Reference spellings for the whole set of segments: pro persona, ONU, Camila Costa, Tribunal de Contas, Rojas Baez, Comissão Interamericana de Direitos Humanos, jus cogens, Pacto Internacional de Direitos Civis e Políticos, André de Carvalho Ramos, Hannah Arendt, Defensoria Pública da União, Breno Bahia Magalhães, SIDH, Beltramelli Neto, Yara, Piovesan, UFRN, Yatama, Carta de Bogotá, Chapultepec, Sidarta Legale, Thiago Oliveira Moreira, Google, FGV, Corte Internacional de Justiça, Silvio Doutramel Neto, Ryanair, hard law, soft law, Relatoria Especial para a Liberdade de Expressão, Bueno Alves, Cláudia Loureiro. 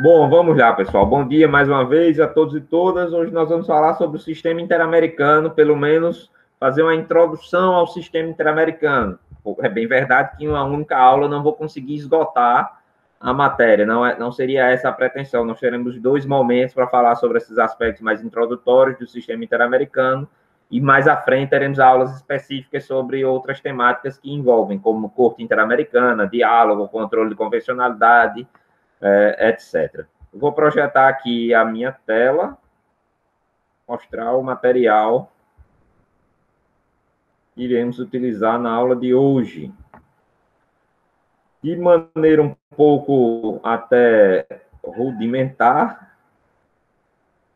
Bom, vamos lá, pessoal. Bom dia mais uma vez a todos e todas. Hoje nós vamos falar sobre o sistema interamericano, pelo menos fazer uma introdução ao sistema interamericano. É bem verdade que em uma única aula eu não vou conseguir esgotar a matéria, não seria essa a pretensão. Nós teremos dois momentos para falar sobre esses aspectos mais introdutórios do sistema interamericano e mais à frente teremos aulas específicas sobre outras temáticas que envolvem, como Corte Interamericana, diálogo, controle de convencionalidade, etc. Eu vou projetar aqui a minha tela, mostrar o material que iremos utilizar na aula de hoje. De maneira um pouco até rudimentar,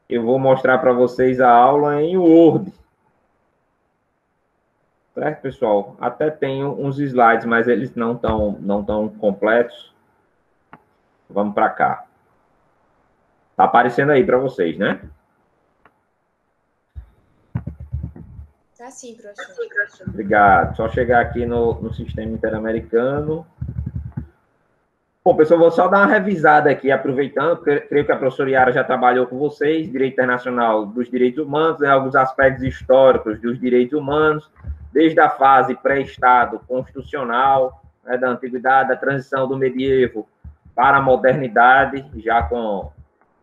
eu vou mostrar para vocês a aula em Word. Certo, pessoal? Até tenho uns slides, mas eles não tão completos. Vamos para cá. Está aparecendo aí para vocês, né? Tá sim, professor. Obrigado. Só chegar aqui no sistema interamericano. Bom, pessoal, vou só dar uma revisada aqui, aproveitando, porque creio que a professora Yara já trabalhou com vocês, Direito Internacional dos Direitos Humanos, né, alguns aspectos históricos dos direitos humanos, desde a fase pré-Estado constitucional, né, da antiguidade, da transição do medievo para a modernidade, já com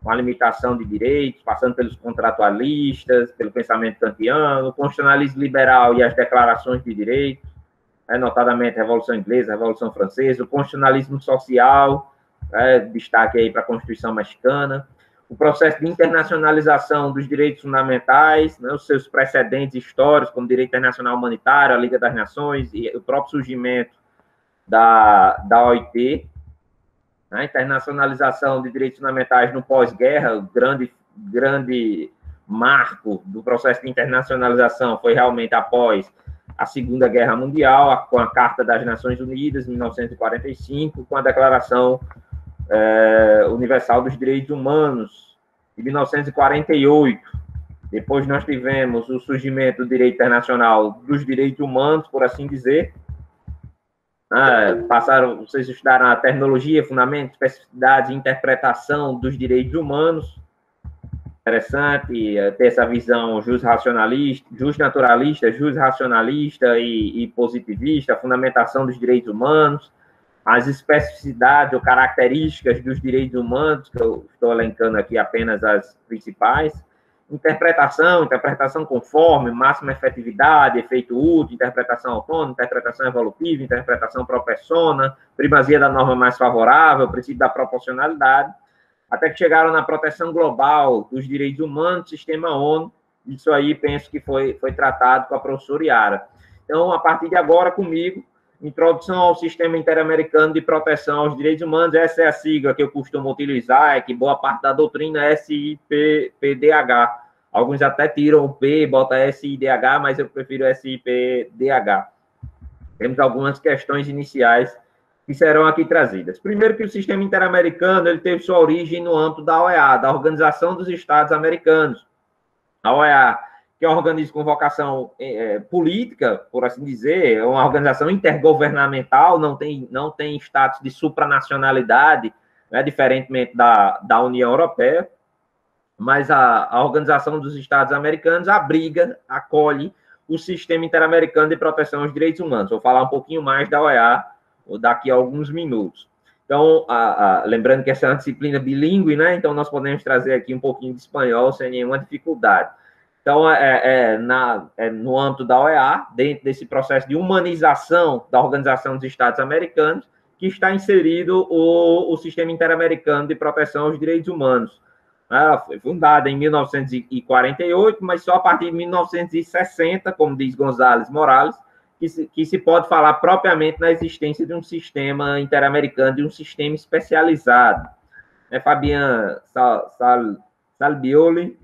a limitação de direitos, passando pelos contratualistas, pelo pensamento kantiano, o constitucionalismo liberal e as declarações de direitos, notadamente a Revolução Inglesa, a Revolução Francesa, o constitucionalismo social, destaque aí para a Constituição Mexicana, o processo de internacionalização dos direitos fundamentais, né, os seus precedentes históricos, como direito internacional humanitário, a Liga das Nações, e o próprio surgimento da OIT, né, a internacionalização de direitos fundamentais no pós-guerra, o grande marco do processo de internacionalização foi realmente após a Segunda Guerra Mundial, com a Carta das Nações Unidas, em 1945, com a Declaração Universal dos Direitos Humanos, em 1948. Depois nós tivemos o surgimento do direito internacional dos direitos humanos, por assim dizer. Vocês estudaram a terminologia, fundamento, especificidade e interpretação dos direitos humanos. Interessante ter essa visão jus naturalista e positivista, a fundamentação dos direitos humanos, as especificidades ou características dos direitos humanos, que eu estou elencando aqui apenas as principais, interpretação conforme, máxima efetividade, efeito útil, interpretação autônoma, interpretação evolutiva, interpretação pro persona, primazia da norma mais favorável, princípio da proporcionalidade, até que chegaram na proteção global dos direitos humanos, sistema ONU, isso aí penso que foi tratado com a professora Yara. Então, a partir de agora, comigo, introdução ao sistema interamericano de proteção aos direitos humanos, essa é a sigla que eu costumo utilizar, é que boa parte da doutrina é SIPDH, alguns até tiram o P, botam SIDH, mas eu prefiro SIPDH. Temos algumas questões iniciais que serão aqui trazidas. Primeiro que o sistema interamericano ele teve sua origem no âmbito da OEA, da Organização dos Estados Americanos. A OEA, que é um organismo com vocação política, por assim dizer, é uma organização intergovernamental, não tem status de supranacionalidade, né, diferentemente da União Europeia, mas a Organização dos Estados Americanos abriga, acolhe o sistema interamericano de proteção aos direitos humanos. Vou falar um pouquinho mais da OEA daqui a alguns minutos. Então, lembrando que essa é uma disciplina bilíngue, né? Então, nós podemos trazer aqui um pouquinho de espanhol sem nenhuma dificuldade. Então, no âmbito da OEA, dentro desse processo de humanização da Organização dos Estados Americanos, que está inserido o Sistema Interamericano de Proteção aos Direitos Humanos. Ela foi fundada em 1948, mas só a partir de 1960, como diz González Morales, que se pode falar propriamente na existência de um sistema interamericano, de um sistema especializado. Fabián Salvioli,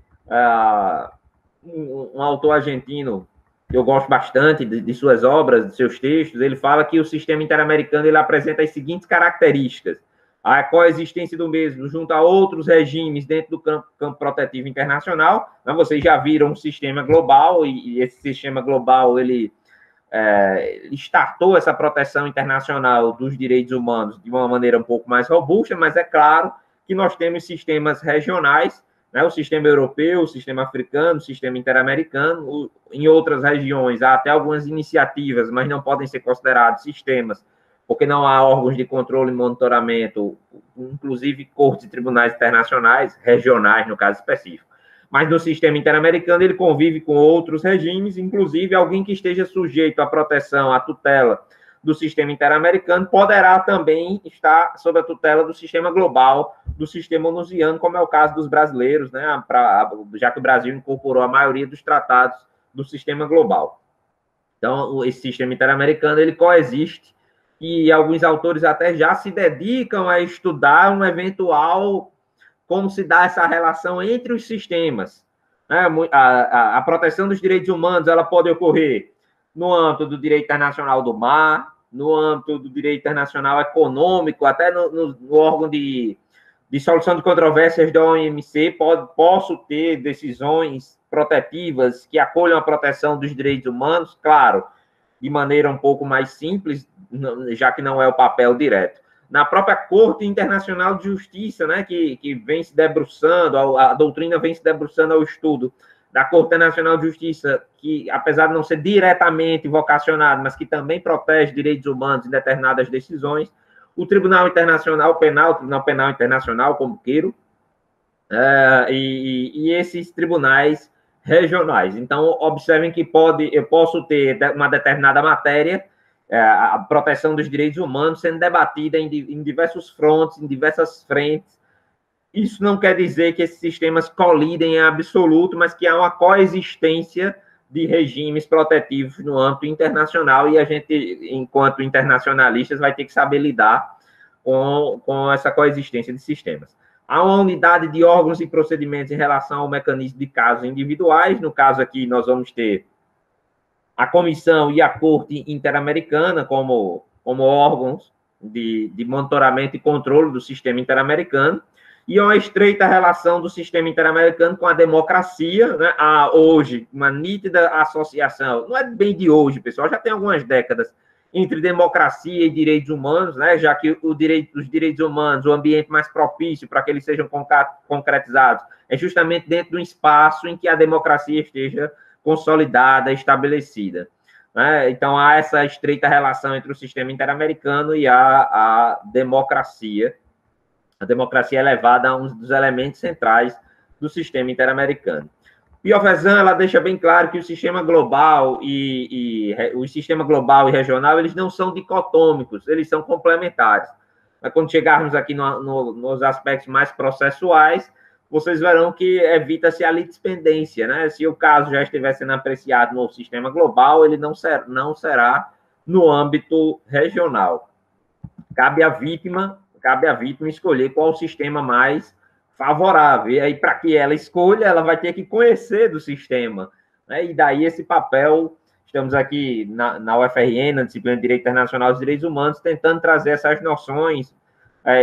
um autor argentino que eu gosto bastante de suas obras, de seus textos, ele fala que o sistema interamericano ele apresenta as seguintes características: a coexistência do mesmo junto a outros regimes dentro do campo protetivo internacional. Vocês já viram um sistema global e esse sistema global ele startou essa proteção internacional dos direitos humanos de uma maneira um pouco mais robusta, mas é claro que nós temos sistemas regionais, né, o sistema europeu, o sistema africano, o sistema interamericano, em outras regiões há até algumas iniciativas, mas não podem ser considerados sistemas, porque não há órgãos de controle e monitoramento, inclusive cortes e tribunais internacionais, regionais no caso específico. Mas no sistema interamericano ele convive com outros regimes, inclusive alguém que esteja sujeito à proteção, à tutela do sistema interamericano, poderá também estar sob a tutela do sistema global, do sistema onusiano, como é o caso dos brasileiros, né? Já que o Brasil incorporou a maioria dos tratados do sistema global. Então, esse sistema interamericano, ele coexiste, e alguns autores até já se dedicam a estudar um eventual, como se dá essa relação entre os sistemas. A proteção dos direitos humanos, ela pode ocorrer no âmbito do direito internacional do mar, no âmbito do direito internacional econômico, até no órgão de solução de controvérsias da OMC, posso ter decisões protetivas que acolham a proteção dos direitos humanos, claro, de maneira um pouco mais simples, já que não é o papel direto. Na própria Corte Internacional de Justiça, né, que vem se debruçando, a doutrina vem se debruçando ao estudo da Corte Internacional de Justiça, que, apesar de não ser diretamente vocacionado, mas que também protege direitos humanos em determinadas decisões, o Tribunal Internacional Penal, como queiro, e esses tribunais regionais. Então, observem que eu posso ter uma determinada matéria, a proteção dos direitos humanos, sendo debatida em diversos frontes, em diversas frentes. Isso não quer dizer que esses sistemas colidem em absoluto, mas que há uma coexistência de regimes protetivos no âmbito internacional, e a gente, enquanto internacionalistas, vai ter que saber lidar com essa coexistência de sistemas. Há uma unidade de órgãos e procedimentos em relação ao mecanismo de casos individuais. No caso aqui, nós vamos ter a Comissão e a Corte Interamericana como órgãos de monitoramento e controle do sistema interamericano, e uma estreita relação do sistema interamericano com a democracia, né? Há hoje uma nítida associação, não é bem de hoje, pessoal, já tem algumas décadas, entre democracia e direitos humanos, né? Já que os direitos humanos, o ambiente mais propício para que eles sejam concretizados, é justamente dentro do espaço em que a democracia esteja consolidada, estabelecida, né? Então, há essa estreita relação entre o sistema interamericano e a democracia. A democracia é levada a um dos elementos centrais do sistema interamericano. Piovesan, ela deixa bem claro que o sistema global e regional, eles não são dicotômicos, eles são complementares. Mas quando chegarmos aqui nos aspectos mais processuais, vocês verão que evita-se a litispendência, né? Se o caso já estiver sendo apreciado no sistema global, ele não será no âmbito regional. Cabe à vítima escolher qual o sistema mais favorável. E aí, para que ela escolha, ela vai ter que conhecer do sistema, né? E daí esse papel, estamos aqui na UFRN, na disciplina de Direito Internacional dos Direitos Humanos, tentando trazer essas noções,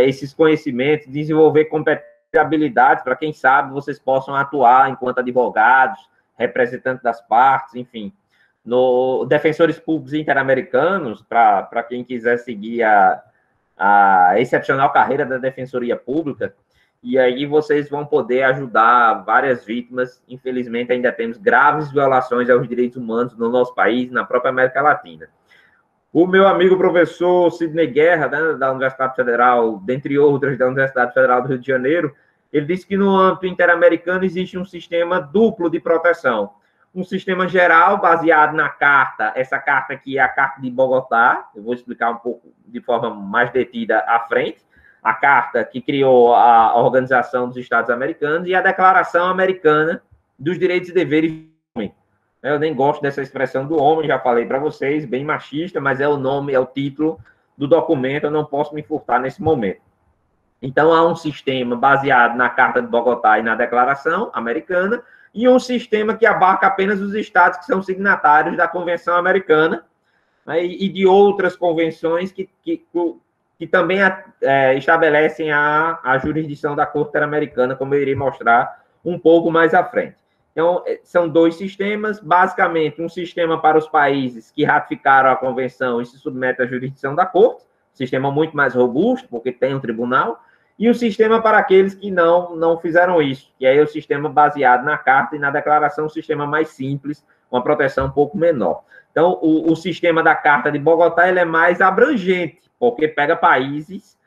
esses conhecimentos, desenvolver competências e habilidades para, quem sabe, vocês possam atuar enquanto advogados, representantes das partes, enfim. Defensores públicos interamericanos, para quem quiser seguir a excepcional carreira da Defensoria Pública, e aí vocês vão poder ajudar várias vítimas. Infelizmente, ainda temos graves violações aos direitos humanos no nosso país, na própria América Latina. O meu amigo professor Sidney Guerra, né, da Universidade Federal, dentre outras, da Universidade Federal do Rio de Janeiro, ele disse que no âmbito interamericano existe um sistema duplo de proteção. Um sistema geral baseado na carta, essa carta aqui é a Carta de Bogotá, eu vou explicar um pouco de forma mais detida à frente, a carta que criou a Organização dos Estados Americanos e a Declaração Americana dos Direitos e Deveres do Homem. Eu nem gosto dessa expressão do homem, já falei para vocês, bem machista, mas é o nome, é o título do documento, eu não posso me furtar nesse momento. Então, há um sistema baseado na Carta de Bogotá e na Declaração Americana, e um sistema que abarca apenas os estados que são signatários da Convenção Americana, né, e de outras convenções que também estabelecem a jurisdição da Corte Interamericana, como eu irei mostrar um pouco mais à frente. Então, são dois sistemas, basicamente, um sistema para os países que ratificaram a Convenção e se submetem à jurisdição da Corte, sistema muito mais robusto, porque tem um tribunal, E o sistema para aqueles que não fizeram isso, que é o sistema baseado na carta e na declaração, um sistema mais simples, uma proteção um pouco menor. Então, o sistema da Carta de Bogotá ele é mais abrangente, porque pega países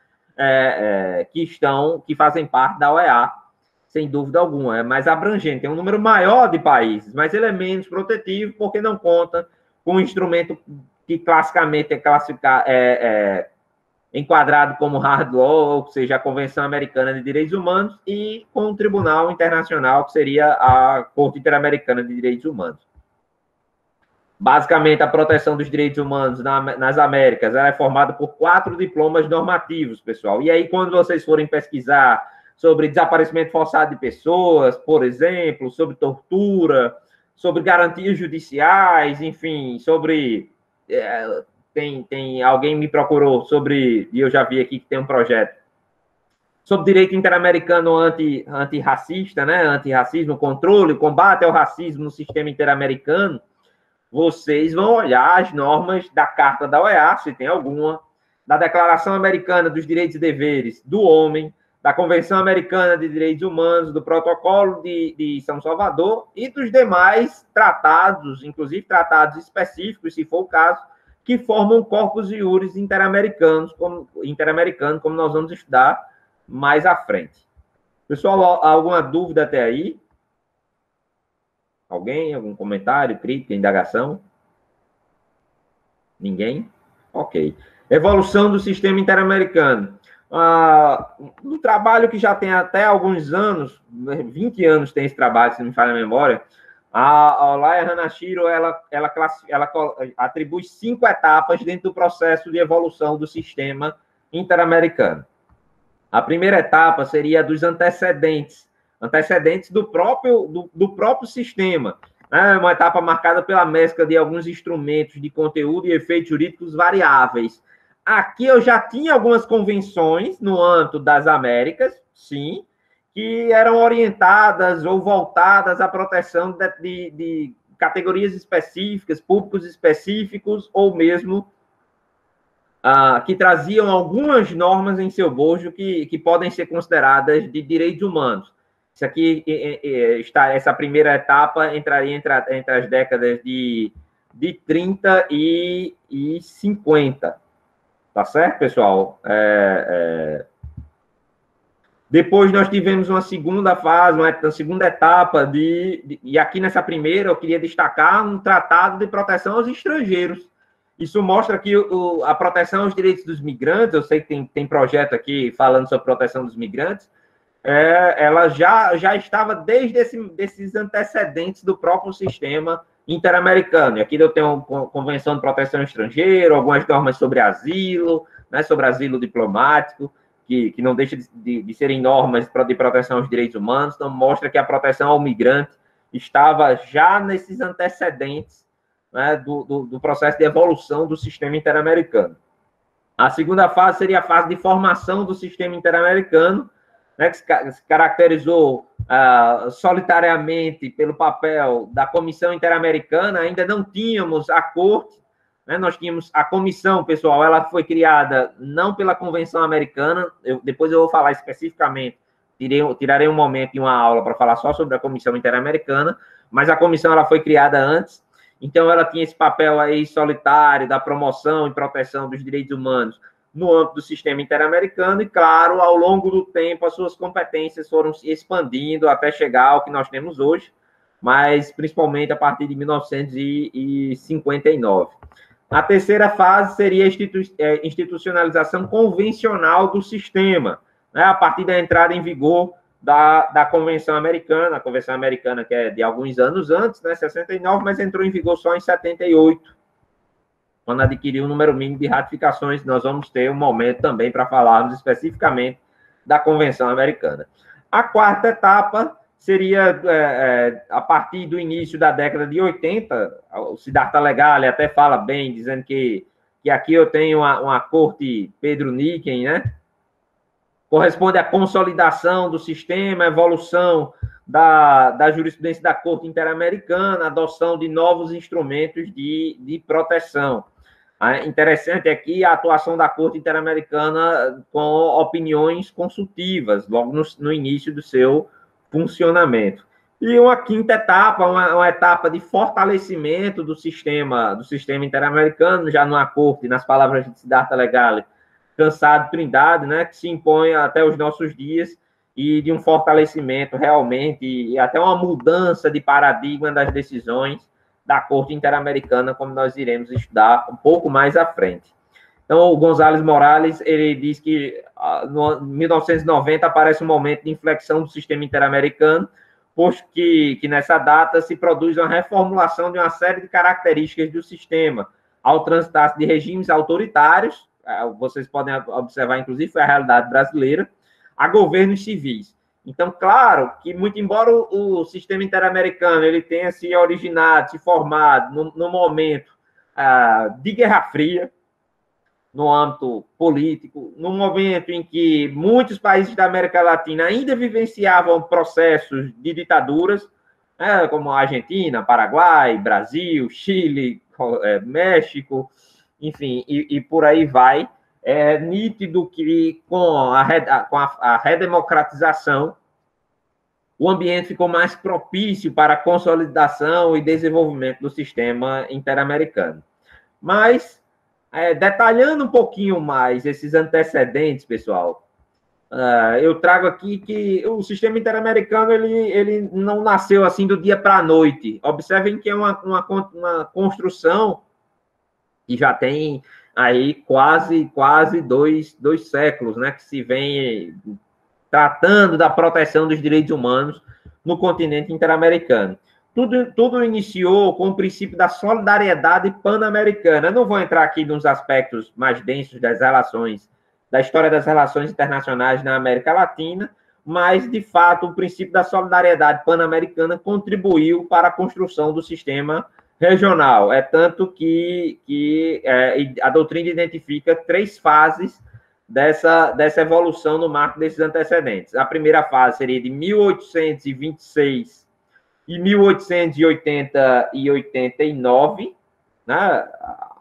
que fazem parte da OEA, sem dúvida alguma, é mais abrangente, tem um número maior de países, mas ele é menos protetivo, porque não conta com um instrumento que classicamente é enquadrado como hard law, ou seja, a Convenção Americana de Direitos Humanos, e com o Tribunal Internacional, que seria a Corte Interamericana de Direitos Humanos. Basicamente, a proteção dos direitos humanos nas Américas ela é formada por 4 diplomas normativos, pessoal. E aí, quando vocês forem pesquisar sobre desaparecimento forçado de pessoas, por exemplo, sobre tortura, sobre garantias judiciais, enfim, sobre... alguém me procurou sobre... E eu já vi aqui que tem um projeto. Sobre direito interamericano antirracista, né? Antirracismo, controle, combate ao racismo no sistema interamericano. Vocês vão olhar as normas da Carta da OEA, se tem alguma, da Declaração Americana dos Direitos e Deveres do Homem, da Convenção Americana de Direitos Humanos, do Protocolo de São Salvador e dos demais tratados, inclusive tratados específicos, se for o caso, que formam corpus iuris interamericano, como nós vamos estudar mais à frente. Pessoal, alguma dúvida até aí? Alguém? Algum comentário, crítica, indagação? Ninguém? Ok. Evolução do sistema interamericano. No trabalho que já tem até alguns anos, 20 anos tem esse trabalho, se não me falha a memória, a Olaya Hanashiro, ela atribui 5 etapas dentro do processo de evolução do sistema interamericano. A primeira etapa seria a dos antecedentes do próprio sistema. É uma etapa marcada pela mescla de alguns instrumentos de conteúdo e efeitos jurídicos variáveis. Aqui eu já tinha algumas convenções no âmbito das Américas, sim, que eram orientadas ou voltadas à proteção de categorias específicas, públicos específicos, ou mesmo que traziam algumas normas em seu bojo que podem ser consideradas de direitos humanos. Isso aqui está, essa primeira etapa entraria entre as décadas de 30 e 50. Tá certo, pessoal? Depois nós tivemos uma segunda fase, uma segunda etapa, e aqui nessa primeira eu queria destacar um tratado de proteção aos estrangeiros. Isso mostra que a proteção aos direitos dos migrantes, eu sei que tem projeto aqui falando sobre proteção dos migrantes, ela já estava desde desses antecedentes do próprio sistema interamericano. E aqui eu tenho Convenção de Proteção Estrangeira, algumas normas sobre asilo, né, sobre asilo diplomático, que não deixa de serem normas de proteção aos direitos humanos, então mostra que a proteção ao migrante estava já nesses antecedentes, né, do processo de evolução do sistema interamericano. A segunda fase seria a fase de formação do sistema interamericano, né, que se caracterizou solitariamente pelo papel da Comissão Interamericana. Ainda não tínhamos a Corte, né, nós tínhamos a Comissão, pessoal, ela foi criada não pela Convenção Americana, depois eu vou falar especificamente, tirarei um momento e uma aula para falar só sobre a Comissão Interamericana, mas a Comissão ela foi criada antes, então ela tinha esse papel aí solitário da promoção e proteção dos direitos humanos no âmbito do sistema interamericano, e, claro, ao longo do tempo, as suas competências foram se expandindo até chegar ao que nós temos hoje, mas principalmente a partir de 1959. A terceira fase seria a institucionalização convencional do sistema, né, a partir da entrada em vigor da Convenção Americana, a Convenção Americana que é de alguns anos antes, né, 69, mas entrou em vigor só em 78, quando adquirir um número mínimo de ratificações. Nós vamos ter um momento também para falarmos especificamente da Convenção Americana. A quarta etapa seria, a partir do início da década de 80, o Sidarta Legale até fala bem, dizendo que aqui eu tenho uma corte Pedro Nikken, né? Corresponde à consolidação do sistema, evolução da jurisprudência da Corte Interamericana, adoção de novos instrumentos de proteção. Interessante aqui a atuação da Corte Interamericana com opiniões consultivas, logo no início do seu funcionamento. E uma quinta etapa, uma etapa de fortalecimento do sistema interamericano, já numa corte, nas palavras de Sidarta Legale, Cançado Trindade, né, que se impõe até os nossos dias, e de um fortalecimento realmente, e até uma mudança de paradigma das decisões da Corte Interamericana, como nós iremos estudar um pouco mais à frente. Então, o González Morales, ele diz que, em 1990, aparece um momento de inflexão do sistema interamericano, posto que nessa data se produz uma reformulação de uma série de características do sistema, ao transitar-se de regimes autoritários, vocês podem observar, inclusive, foi a realidade brasileira, a governos civis. Então, claro que, muito embora o sistema interamericano ele tenha se originado, se formado no momento de Guerra Fria, no âmbito político, no momento em que muitos países da América Latina ainda vivenciavam processos de ditaduras, né, como a Argentina, Paraguai, Brasil, Chile, México, enfim, e por aí vai. É nítido que, com a redemocratização, o ambiente ficou mais propício para a consolidação e desenvolvimento do sistema interamericano. Mas, detalhando um pouquinho mais esses antecedentes, pessoal, eu trago aqui que o sistema interamericano ele não nasceu assim do dia para a noite. Observem que é uma construção que já tem aí quase dois séculos, né, que se vem tratando da proteção dos direitos humanos no continente interamericano. Tudo iniciou com o princípio da solidariedade pan-americana. Eu não vou entrar aqui nos aspectos mais densos das relações, da história das relações internacionais na América Latina, mas, de fato, o princípio da solidariedade pan-americana contribuiu para a construção do sistema regional. É tanto que a doutrina identifica três fases dessa evolução no marco desses antecedentes. A primeira fase seria de 1826 e 1880 e 89. Né?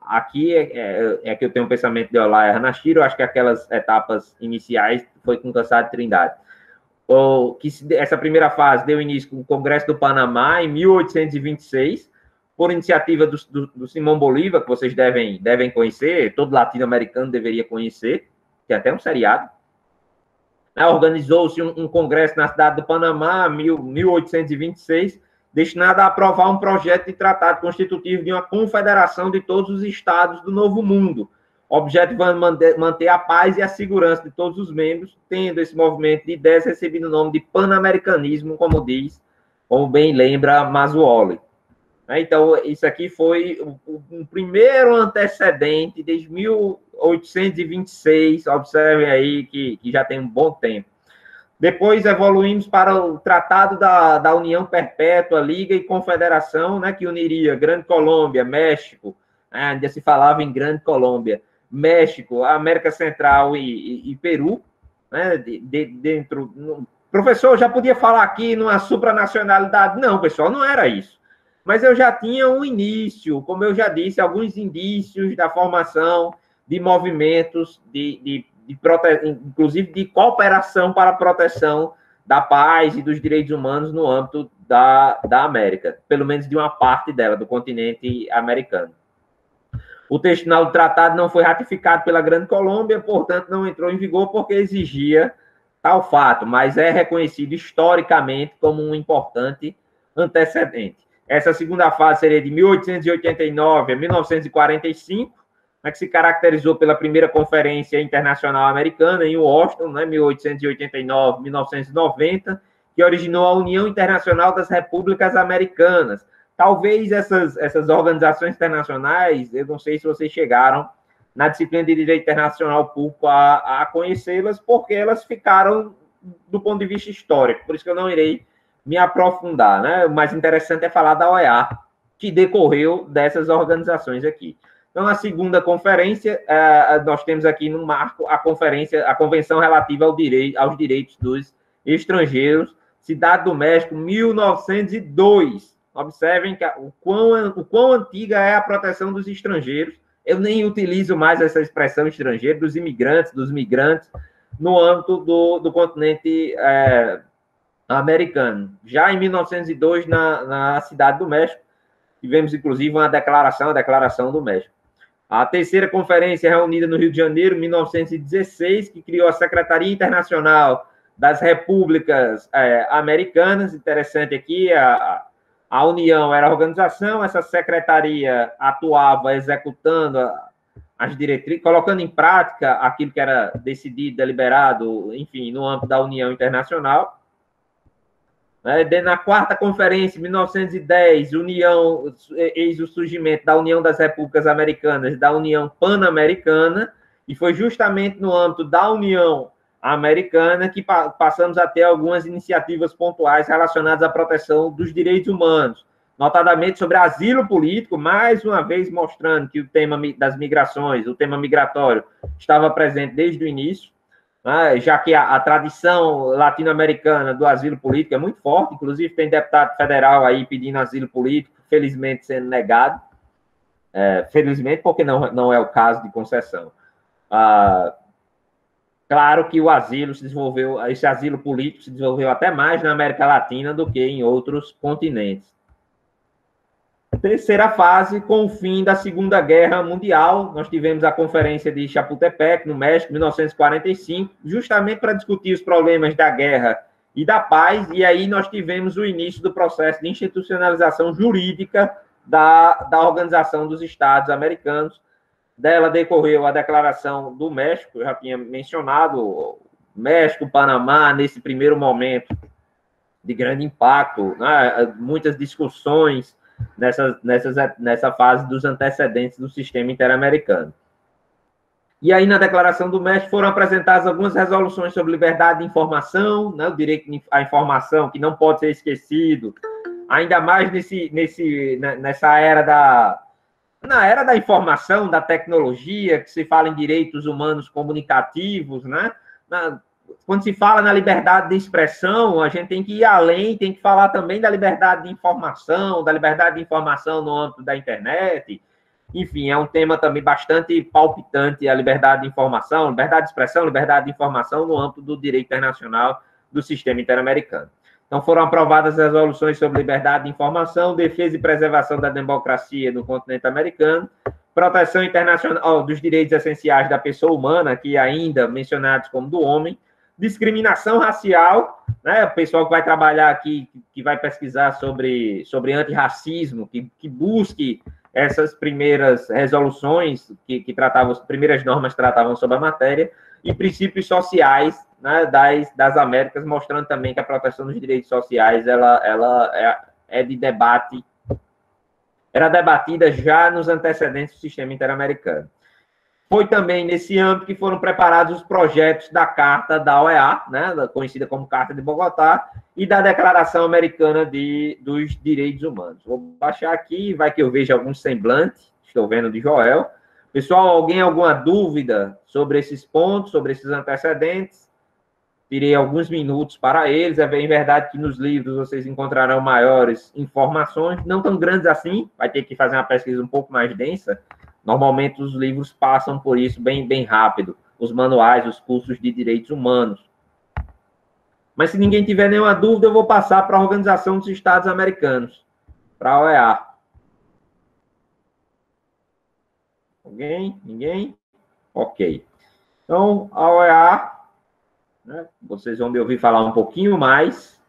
Aqui é que eu tenho um pensamento de Olaya Hanashiro, acho que aquelas etapas iniciais foi com Cançado Trindade. Essa primeira fase deu início com o Congresso do Panamá, em 1826, por iniciativa do Simón Bolívar, que vocês devem conhecer, todo latino-americano deveria conhecer, tem até um seriado. Organizou-se um congresso na cidade do Panamá, em 1826, destinado a aprovar um projeto de tratado constitutivo de uma confederação de todos os estados do Novo Mundo, objetivando manter a paz e a segurança de todos os membros, tendo esse movimento de ideias recebido o nome de panamericanismo, como bem lembra Mazzuoli. Então, isso aqui foi o primeiro antecedente desde 1826, observem aí que já tem um bom tempo. Depois evoluímos para o Tratado da União Perpétua, Liga e Confederação, né, que uniria Grande Colômbia, México, ainda se falava em Grande Colômbia, México, América Central e Peru, né, dentro... Professor, já podia falar aqui numa supranacionalidade? Não, pessoal, não era isso. Mas eu já tinha um início, como eu já disse, alguns indícios da formação de movimentos, inclusive de cooperação para a proteção da paz e dos direitos humanos no âmbito da América, pelo menos de uma parte dela, do continente americano. O texto final do tratado não foi ratificado pela Grande Colômbia, portanto, não entrou em vigor porque exigia tal fato, mas é reconhecido historicamente como um importante antecedente. Essa segunda fase seria de 1889 a 1945, né, que se caracterizou pela primeira Conferência Internacional Americana em Washington, né, 1889-1990, que originou a União Internacional das Repúblicas Americanas. Talvez essas organizações internacionais, eu não sei se vocês chegaram na disciplina de Direito Internacional Público a conhecê-las, porque elas ficaram do ponto de vista histórico, por isso que eu não irei me aprofundar, né? O mais interessante é falar da OEA, que decorreu dessas organizações aqui. Então, a segunda conferência, nós temos aqui no marco a Convenção Relativa aos Direitos dos Estrangeiros, Cidade do México, 1902. Observem o quão antiga é a proteção dos estrangeiros Eu nem utilizo mais essa expressão estrangeiro, dos imigrantes, dos migrantes, no âmbito do continente americano. Já em 1902, na Cidade do México, tivemos, inclusive, uma declaração, a Declaração do México. A terceira conferência reunida no Rio de Janeiro, em 1916, que criou a Secretaria Internacional das Repúblicas Americanas. Interessante aqui, a União era a organização, essa secretaria atuava executando as diretrizes, colocando em prática aquilo que era decidido, deliberado, enfim, no âmbito da União Internacional. Na quarta conferência, em 1910, eis o surgimento da União das Repúblicas Americanas, da União Pan-Americana, e foi justamente no âmbito da União Americana que passamos a ter algumas iniciativas pontuais relacionadas à proteção dos direitos humanos, notadamente sobre asilo político, mais uma vez mostrando que o tema das migrações, o tema migratório, estava presente desde o início, já que a tradição latino-americana do asilo político é muito forte, inclusive tem deputado federal aí pedindo asilo político, felizmente sendo negado, felizmente porque não é o caso de concessão. Claro que o asilo se desenvolveu, esse asilo político se desenvolveu até mais na América Latina do que em outros continentes. Terceira fase, com o fim da Segunda Guerra Mundial, nós tivemos a Conferência de Chapultepec, no México, em 1945, justamente para discutir os problemas da guerra e da paz, e aí nós tivemos o início do processo de institucionalização jurídica da Organização dos Estados Americanos. Dela decorreu a Declaração do México, eu já tinha mencionado, México, Panamá, nesse primeiro momento de grande impacto, né? Muitas discussões nessa fase dos antecedentes do sistema interamericano. E aí, na Declaração do México, foram apresentadas algumas resoluções sobre liberdade de informação, né, o direito à informação, que não pode ser esquecido, ainda mais nessa era na era da informação, da tecnologia, que se fala em direitos humanos comunicativos, né? Quando se fala na liberdade de expressão, a gente tem que ir além, tem que falar também da liberdade de informação, no âmbito da internet. Enfim, é um tema também bastante palpitante, a liberdade de informação, liberdade de expressão, liberdade de informação no âmbito do direito internacional do sistema interamericano. Então, foram aprovadas as resoluções sobre liberdade de informação, defesa e preservação da democracia no continente americano, proteção internacional dos direitos essenciais da pessoa humana, que ainda mencionados como do homem, discriminação racial, né? O pessoal que vai trabalhar aqui, que vai pesquisar sobre antirracismo, que busque essas primeiras resoluções, que tratavam, as primeiras normas tratavam sobre a matéria, e princípios sociais, né, das Américas, mostrando também que a proteção dos direitos sociais ela é de debate, era debatida já nos antecedentes do sistema interamericano. Foi também nesse âmbito que foram preparados os projetos da Carta da OEA, né, conhecida como Carta de Bogotá, e da Declaração Americana dos Direitos Humanos. Vou baixar aqui, vai que eu veja algum semblante, estou vendo de Joel. Pessoal, alguém alguma dúvida sobre esses pontos, sobre esses antecedentes? Tirei alguns minutos para eles. É bem verdade que nos livros vocês encontrarão maiores informações, não tão grandes assim, vai ter que fazer uma pesquisa um pouco mais densa. Normalmente os livros passam por isso bem, bem rápido, os manuais, os cursos de direitos humanos. Mas se ninguém tiver nenhuma dúvida, eu vou passar para a Organização dos Estados Americanos, para a OEA. Alguém? Ninguém? Ok. Então, a OEA, né, vocês vão me ouvir falar um pouquinho mais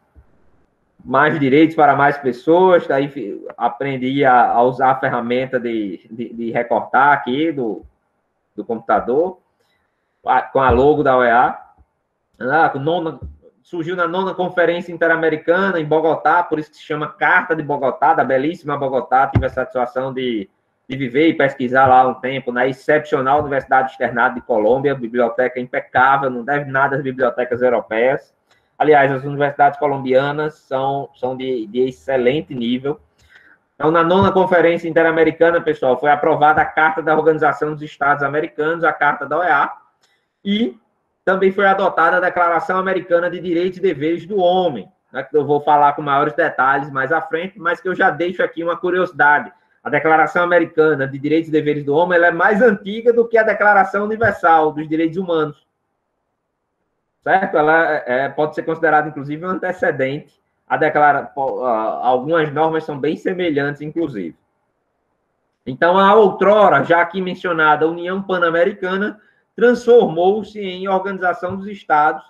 direitos para mais pessoas, tá? Aí aprendi a usar a ferramenta de recortar aqui do computador, com a logo da OEA. Surgiu na 9ª Conferência Interamericana, em Bogotá, por isso que se chama Carta de Bogotá, da belíssima Bogotá. Tive a satisfação de viver e pesquisar lá um tempo, na excepcional Universidade Externada de Colômbia, biblioteca impecável, não deve nada às bibliotecas europeias. Aliás, as universidades colombianas são de excelente nível. Então, na 9ª Conferência Interamericana, pessoal, foi aprovada a Carta da Organização dos Estados Americanos, a Carta da OEA, e também foi adotada a Declaração Americana de Direitos e Deveres do Homem, né, que eu vou falar com maiores detalhes mais à frente, mas que eu já deixo aqui uma curiosidade. A Declaração Americana de Direitos e Deveres do Homem, ela é mais antiga do que a Declaração Universal dos Direitos Humanos. Certo? Ela pode ser considerada, inclusive, um antecedente. Algumas normas são bem semelhantes, inclusive. Então, a outrora, já aqui mencionada, União Pan-Americana, transformou-se em Organização dos Estados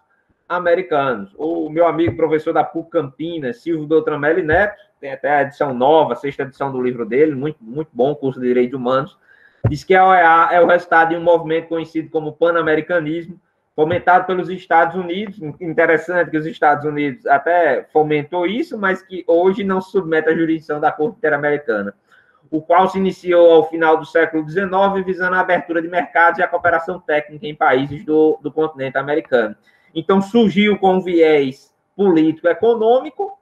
Americanos. O meu amigo professor da PUC Campinas, Silvio Doutramel Neto, tem até a edição nova, 6ª edição do livro dele, muito bom, curso de Direitos Humanos, diz que a OEA é o resultado de um movimento conhecido como Pan-Americanismo, fomentado pelos Estados Unidos. Interessante que os Estados Unidos até fomentou isso, mas que hoje não se submete à jurisdição da Corte Interamericana, o qual se iniciou ao final do século XIX, visando a abertura de mercados e a cooperação técnica em países do continente americano. Então, surgiu com um viés político-econômico,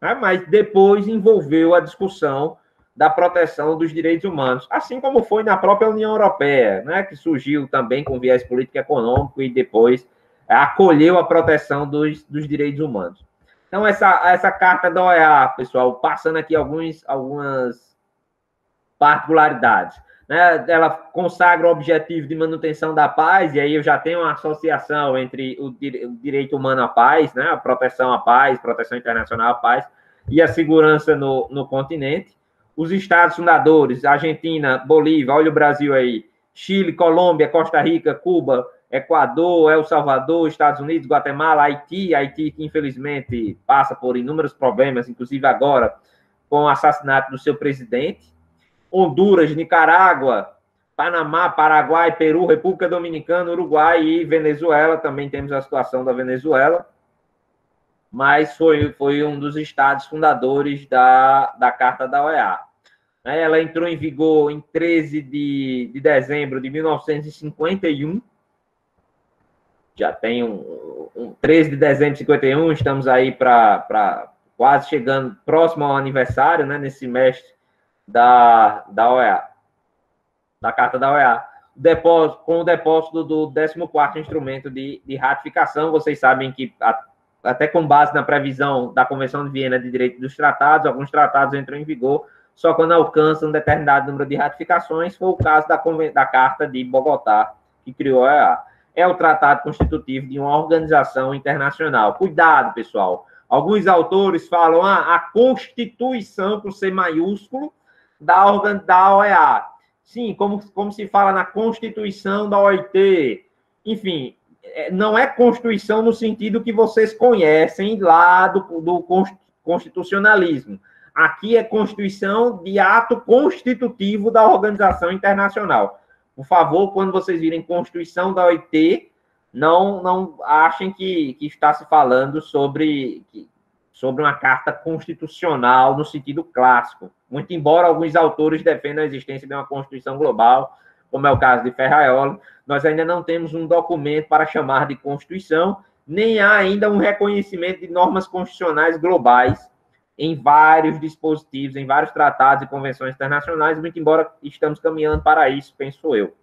né, mas depois envolveu a discussão da proteção dos direitos humanos, assim como foi na própria União Europeia, né, que surgiu também com viés político-econômico e depois acolheu a proteção dos direitos humanos. Então, essa carta da OEA, pessoal, passando aqui algumas particularidades. Né, ela consagra o objetivo de manutenção da paz, e aí eu já tenho uma associação entre o direito humano à paz, né, a proteção à paz, proteção internacional à paz, e a segurança no continente. Os estados fundadores, Argentina, Bolívia, olha o Brasil aí, Chile, Colômbia, Costa Rica, Cuba, Equador, El Salvador, Estados Unidos, Guatemala, Haiti, que infelizmente passa por inúmeros problemas, inclusive agora com o assassinato do seu presidente, Honduras, Nicarágua, Panamá, Paraguai, Peru, República Dominicana, Uruguai e Venezuela. Também temos a situação da Venezuela, mas foi um dos estados fundadores da Carta da OEA. Ela entrou em vigor em 13 de dezembro de 1951, já tem 13 de dezembro de 51, estamos aí para quase chegando próximo ao aniversário, né, nesse semestre da OEA, da Carta da OEA, com o depósito do 14º instrumento de ratificação. Vocês sabem que, até com base na previsão da Convenção de Viena de Direito dos Tratados, alguns tratados entram em vigor só quando alcançam um determinado número de ratificações. Foi o caso da Carta de Bogotá, que criou a OEA. É o tratado constitutivo de uma organização internacional. Cuidado, pessoal. Alguns autores falam a Constituição, com C maiúsculo, da OEA. Sim, como se fala na Constituição da OIT. Enfim, não é Constituição no sentido que vocês conhecem lá do constitucionalismo. Aqui é Constituição de ato constitutivo da organização internacional. Por favor, quando vocês virem Constituição da OIT, não achem que está se falando sobre uma carta constitucional no sentido clássico. Muito embora alguns autores defendam a existência de uma Constituição global, como é o caso de Ferraioli, nós ainda não temos um documento para chamar de Constituição, nem há ainda um reconhecimento de normas constitucionais globais em vários dispositivos, em vários tratados e convenções internacionais, muito embora estamos caminhando para isso, penso eu.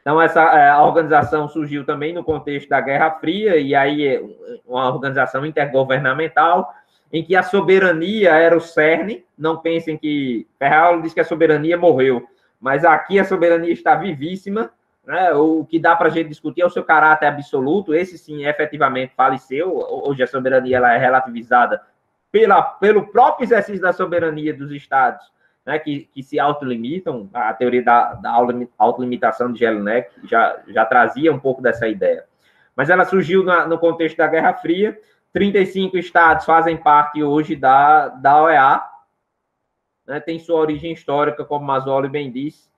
Então, essa organização surgiu também no contexto da Guerra Fria, e aí é uma organização intergovernamental, em que a soberania era o cerne. Não pensem que Ferraioli diz que a soberania morreu, mas aqui a soberania está vivíssima, né? O que dá para a gente discutir é o seu caráter absoluto. Esse, sim, efetivamente faleceu. Hoje a soberania ela é relativizada pelo próprio exercício da soberania dos estados, né? que se autolimitam. A teoria da autolimitação de Jelinek já trazia um pouco dessa ideia. Mas ela surgiu no contexto da Guerra Fria. 35 estados fazem parte hoje da OEA, né? Tem sua origem histórica, como Mazzuoli bem disse,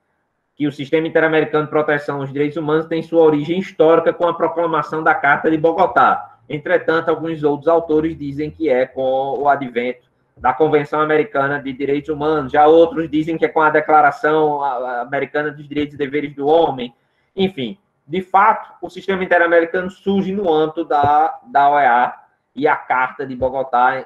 que o Sistema Interamericano de Proteção aos Direitos Humanos tem sua origem histórica com a proclamação da Carta de Bogotá. Entretanto, alguns outros autores dizem que é com o advento da Convenção Americana de Direitos Humanos, já outros dizem que é com a Declaração Americana dos Direitos e Deveres do Homem. Enfim, de fato, o Sistema Interamericano surge no âmbito da OEA, e a Carta de Bogotá,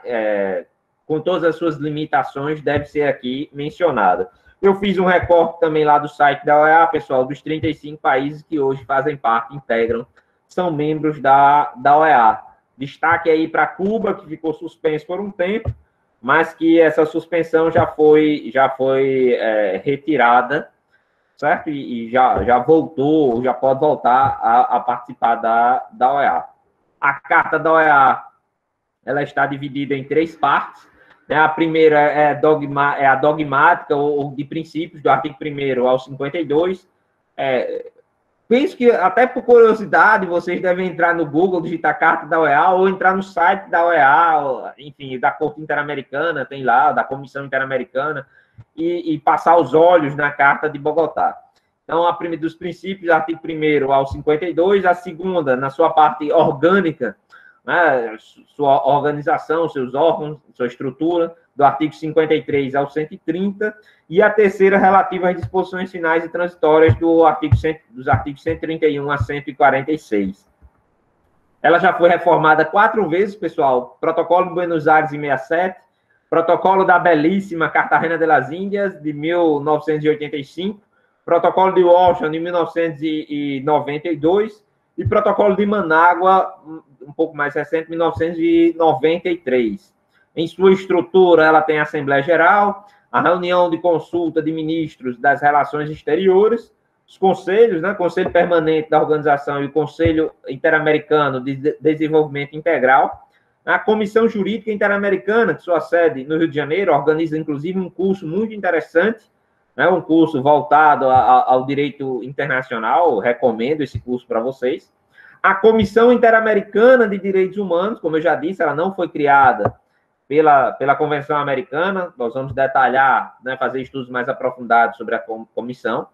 com todas as suas limitações, deve ser aqui mencionada. Eu fiz um recorte também lá do site da OEA, pessoal, dos 35 países que hoje fazem parte, integram, são membros da OEA. Destaque aí para Cuba, que ficou suspenso por um tempo, mas que essa suspensão já foi retirada, certo? E já voltou, já pode voltar a participar da OEA. A carta da OEA, ela está dividida em três partes, né? A primeira é a dogmática, ou de princípios, do artigo 1º ao 52. Penso que, até por curiosidade, vocês devem entrar no Google, digitar Carta da OEA, ou entrar no site da OEA, ou, enfim, da Corte Interamericana, tem lá, da Comissão Interamericana, e passar os olhos na Carta de Bogotá. Então, a primeira dos princípios, artigo 1º ao 52, a segunda, na sua parte orgânica, né, sua organização, seus órgãos, sua estrutura, do artigo 53 ao 130, e a terceira relativa às disposições finais e transitórias dos artigos 131 a 146. Ela já foi reformada 4 vezes, pessoal: Protocolo de Buenos Aires, em 67, Protocolo da belíssima Cartagena de las Indias, de 1985, Protocolo de Washington, de 1992, e Protocolo de Manágua, um pouco mais recente, 1993. Em sua estrutura, ela tem a Assembleia Geral, a reunião de consulta de ministros das relações exteriores, os conselhos, né, Conselho Permanente da Organização e o Conselho Interamericano de Desenvolvimento Integral, a Comissão Jurídica Interamericana, que sua sede no Rio de Janeiro, organiza, inclusive, um curso muito interessante, né, um curso voltado ao direito internacional. Eu recomendo esse curso para vocês. A Comissão Interamericana de Direitos Humanos, como eu já disse, ela não foi criada pela Convenção Americana. Nós vamos detalhar, né, fazer estudos mais aprofundados sobre a comissão,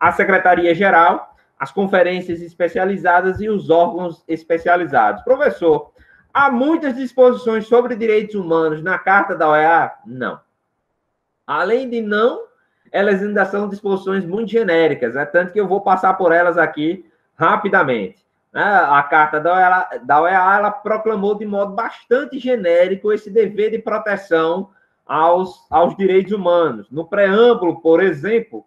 a Secretaria-Geral, as conferências especializadas e os órgãos especializados. Professor, há muitas disposições sobre direitos humanos na Carta da OEA? Não. Além de não, elas ainda são disposições muito genéricas, né? Tanto que eu vou passar por elas aqui rapidamente. A Carta da OEA, ela proclamou de modo bastante genérico esse dever de proteção aos direitos humanos. No preâmbulo, por exemplo,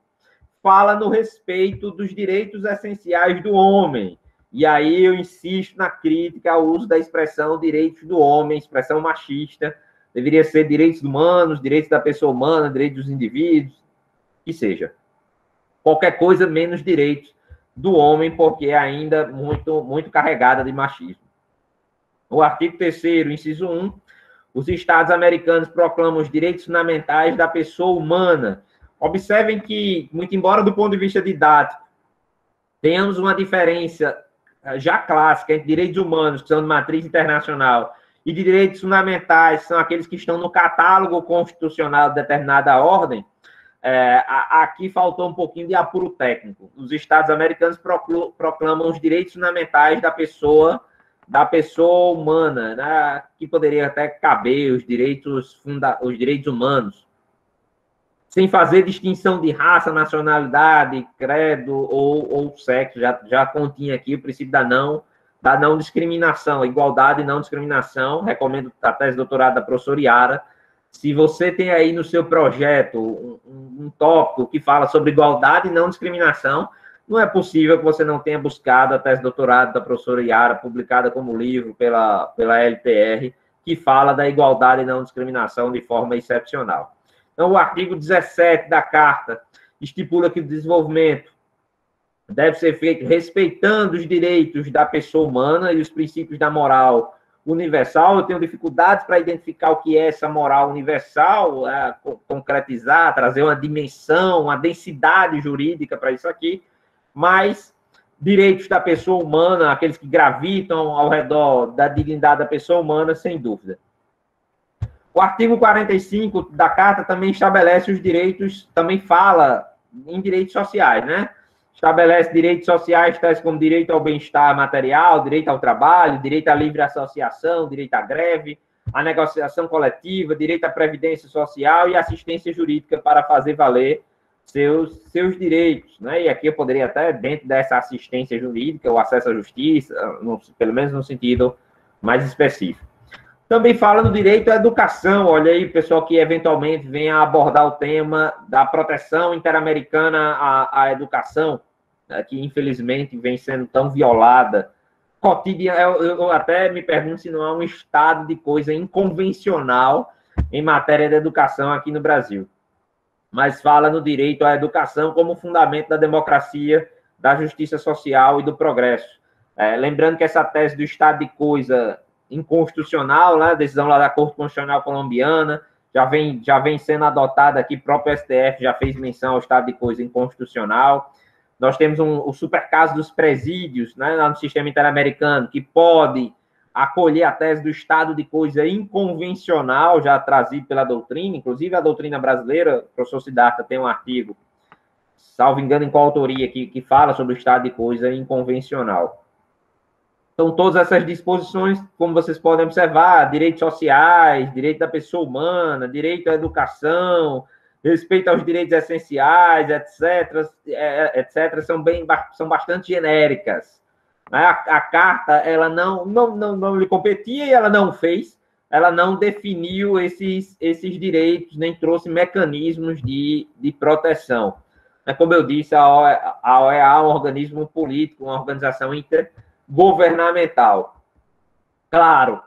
fala no respeito dos direitos essenciais do homem. E aí eu insisto na crítica ao uso da expressão direitos do homem, expressão machista. Deveria ser direitos humanos, direitos da pessoa humana, direitos dos indivíduos, que seja. Qualquer coisa menos direitos do homem, porque é ainda muito, muito carregada de machismo. O artigo 3º, inciso 1, os Estados americanos proclamam os direitos fundamentais da pessoa humana. Observem que, muito embora do ponto de vista didático, temos uma diferença já clássica entre direitos humanos, que são de matriz internacional, e direitos fundamentais, que são aqueles que estão no catálogo constitucional de determinada ordem, aqui faltou um pouquinho de apuro técnico. Os Estados americanos proclamam os direitos fundamentais da pessoa humana, né? Que poderia até caber os direitos humanos, sem fazer distinção de raça, nacionalidade, credo ou sexo. Já continha aqui o princípio da não discriminação, igualdade e não discriminação. Recomendo a tese de doutorado da professora Yara. Se você tem aí no seu projeto um tópico que fala sobre igualdade e não discriminação, não é possível que você não tenha buscado a tese de doutorado da professora Yara, publicada como livro pela LPR, que fala da igualdade e não discriminação de forma excepcional. Então, o artigo 17 da Carta estipula que o desenvolvimento deve ser feito respeitando os direitos da pessoa humana e os princípios da moral universal. Eu tenho dificuldades para identificar o que é essa moral universal, concretizar, trazer uma dimensão, uma densidade jurídica para isso aqui, mas direitos da pessoa humana, aqueles que gravitam ao redor da dignidade da pessoa humana, sem dúvida. O artigo 45 da Carta também estabelece os direitos, também fala em direitos sociais, né? Estabelece direitos sociais, tais como direito ao bem-estar material, direito ao trabalho, direito à livre associação, direito à greve, à negociação coletiva, direito à previdência social e assistência jurídica para fazer valer seus direitos, né? E aqui eu poderia até, dentro dessa assistência jurídica, o acesso à justiça, pelo menos no sentido mais específico. Também fala no direito à educação. Olha aí, pessoal, que eventualmente venha abordar o tema da proteção interamericana à educação, que infelizmente vem sendo tão violada. Eu até me pergunto se não há um estado de coisa inconvencional em matéria de educação aqui no Brasil, mas fala no direito à educação como fundamento da democracia, da justiça social e do progresso. Lembrando que essa tese do estado de coisa inconstitucional, né, decisão lá da Corte Constitucional colombiana, já vem sendo adotada aqui, próprio STF já fez menção ao estado de coisa inconstitucional. Nós temos o super caso dos presídios, né, lá no sistema interamericano, que pode acolher a tese do estado de coisa inconvencional, já trazido pela doutrina, inclusive a doutrina brasileira. O professor Sidarta tem um artigo, salvo engano, em coautoria, que fala sobre o estado de coisa inconvencional. Então, todas essas disposições, como vocês podem observar, direitos sociais, direito da pessoa humana, direito à educação, respeito aos direitos essenciais, etc., são bastante genéricas. A carta, ela não lhe competia e ela não fez, ela não definiu esses direitos, nem trouxe mecanismos de proteção. Como eu disse, a OEA é um organismo político, uma organização intergovernamental. Claro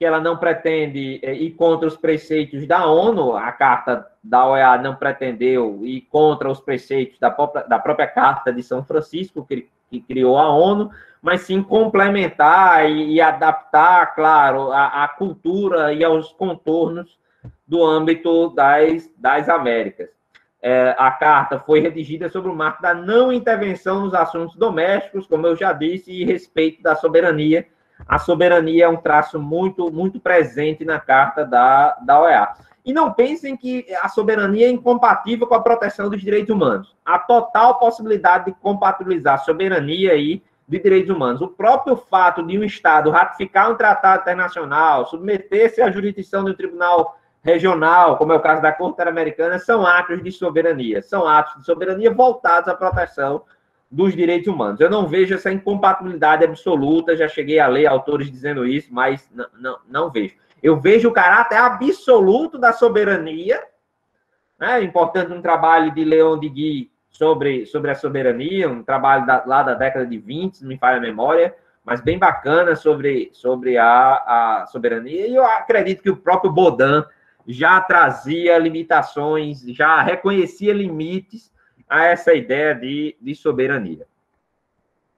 que ela não pretende ir contra os preceitos da ONU, a carta da OEA não pretendeu ir contra os preceitos da própria Carta de São Francisco, que criou a ONU, mas sim complementar e adaptar, claro, à cultura e aos contornos do âmbito das Américas. A carta foi redigida sobre o marco da não intervenção nos assuntos domésticos, como eu já disse, e respeito da soberania. A soberania é um traço muito, muito presente na carta da OEA. E não pensem que a soberania é incompatível com a proteção dos direitos humanos. Há total possibilidade de compatibilizar soberania e de direitos humanos. O próprio fato de um Estado ratificar um tratado internacional, submeter-se à jurisdição do Tribunal Regional, como é o caso da Corte Interamericana, são atos de soberania. São atos de soberania voltados à proteção dos direitos humanos. Eu não vejo essa incompatibilidade absoluta, já cheguei a ler autores dizendo isso, mas não vejo. Eu vejo o caráter absoluto da soberania, né? Importante um trabalho de Leon de Guy sobre a soberania, um trabalho lá da década de 20, se não me falha a memória, mas bem bacana sobre a soberania. E eu acredito que o próprio Baudin já trazia limitações, já reconhecia limites a essa ideia de soberania.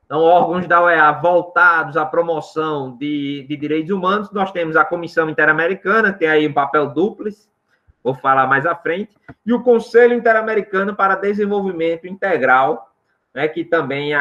Então, órgãos da OEA voltados à promoção de direitos humanos, nós temos a Comissão Interamericana, tem aí um papel dúplice, vou falar mais à frente, e o Conselho Interamericano para Desenvolvimento Integral, né, que também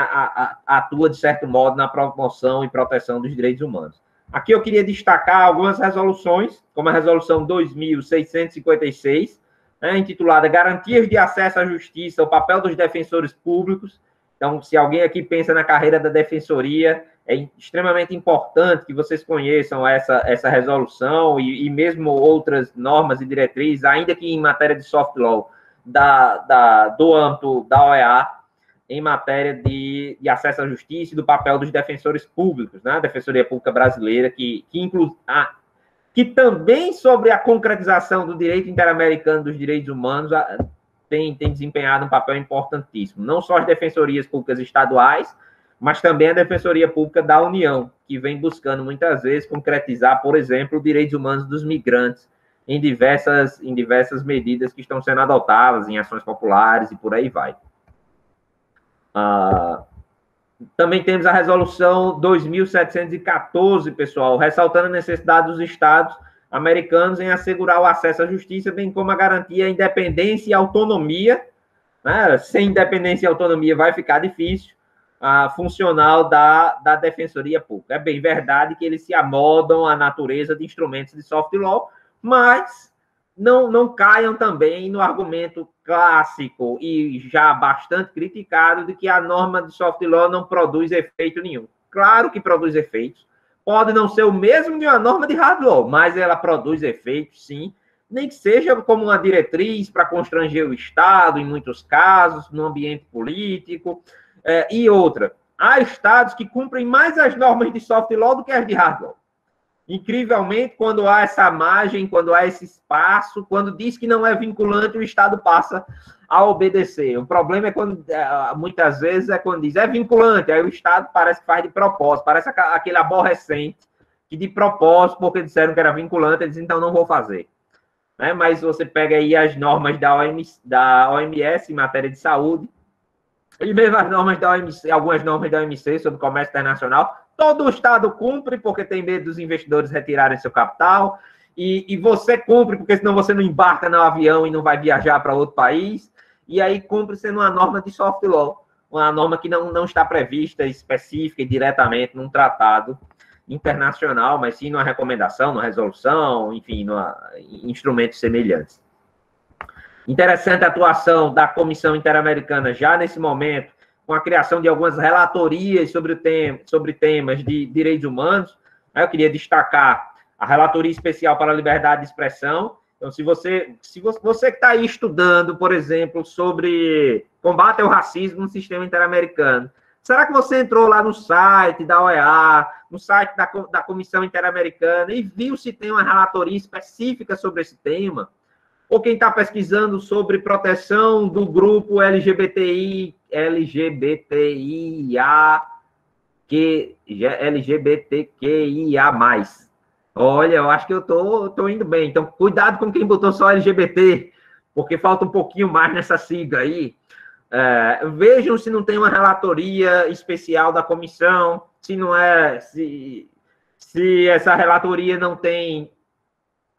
atua, de certo modo, na promoção e proteção dos direitos humanos. Aqui eu queria destacar algumas resoluções, como a Resolução 2656, né, intitulada Garantias de Acesso à Justiça, o papel dos defensores públicos. Então, se alguém aqui pensa na carreira da defensoria, é extremamente importante que vocês conheçam essa resolução e mesmo outras normas e diretrizes, ainda que em matéria de soft law, do âmbito da OEA, em matéria de acesso à justiça e do papel dos defensores públicos, né? A Defensoria Pública Brasileira, que também sobre a concretização do direito interamericano dos direitos humanos, tem desempenhado um papel importantíssimo, não só as defensorias públicas estaduais, mas também a Defensoria Pública da União, que vem buscando muitas vezes concretizar, por exemplo, os direitos humanos dos migrantes em diversas medidas que estão sendo adotadas em ações populares e por aí vai. Também temos a Resolução 2714, pessoal, ressaltando a necessidade dos Estados americanos em assegurar o acesso à justiça, bem como a garantia à independência e autonomia, né? Sem independência e autonomia vai ficar difícil, funcional da Defensoria Pública. É bem verdade que eles se amoldam à natureza de instrumentos de soft law, mas não caiam também no argumento clássico e já bastante criticado de que a norma de soft law não produz efeito nenhum. Claro que produz efeitos. Pode não ser o mesmo de uma norma de hard law, mas ela produz efeitos, sim, nem que seja como uma diretriz para constranger o Estado, em muitos casos, no ambiente político, e outra. Há Estados que cumprem mais as normas de soft law do que as de hard law. Incrivelmente, quando há essa margem, quando há esse espaço, quando diz que não é vinculante, o Estado passa a obedecer. O problema é quando, muitas vezes, diz é vinculante, aí o Estado parece que faz de propósito, parece aquele aborrecente que de propósito, porque disseram que era vinculante, eles então não vão fazer. né? Mas você pega aí as normas da OMS em matéria de saúde, e mesmo as normas da OMC, algumas normas da OMC sobre comércio internacional, todo o Estado cumpre porque tem medo dos investidores retirarem seu capital, e você cumpre porque senão você não embarca no avião e não vai viajar para outro país, e aí cumpre sendo uma norma de soft law, uma norma que não está prevista específica e diretamente num tratado internacional, mas sim numa recomendação, numa resolução, enfim, em instrumentos semelhantes. Interessante a atuação da Comissão Interamericana já nesse momento, com a criação de algumas relatorias sobre temas de direitos humanos. Eu queria destacar a Relatoria Especial para a Liberdade de Expressão. Então, se você que está aí estudando, por exemplo, sobre combate ao racismo no sistema interamericano, será que você entrou lá no site da OEA, no site da Comissão Interamericana, e viu se tem uma relatoria específica sobre esse tema? Ou quem está pesquisando sobre proteção do grupo LGBTQIA+. Olha, eu acho que eu tô indo bem. Então, cuidado com quem botou só LGBT, porque falta um pouquinho mais nessa sigla aí. Vejam se não tem uma relatoria especial da comissão, se essa relatoria não tem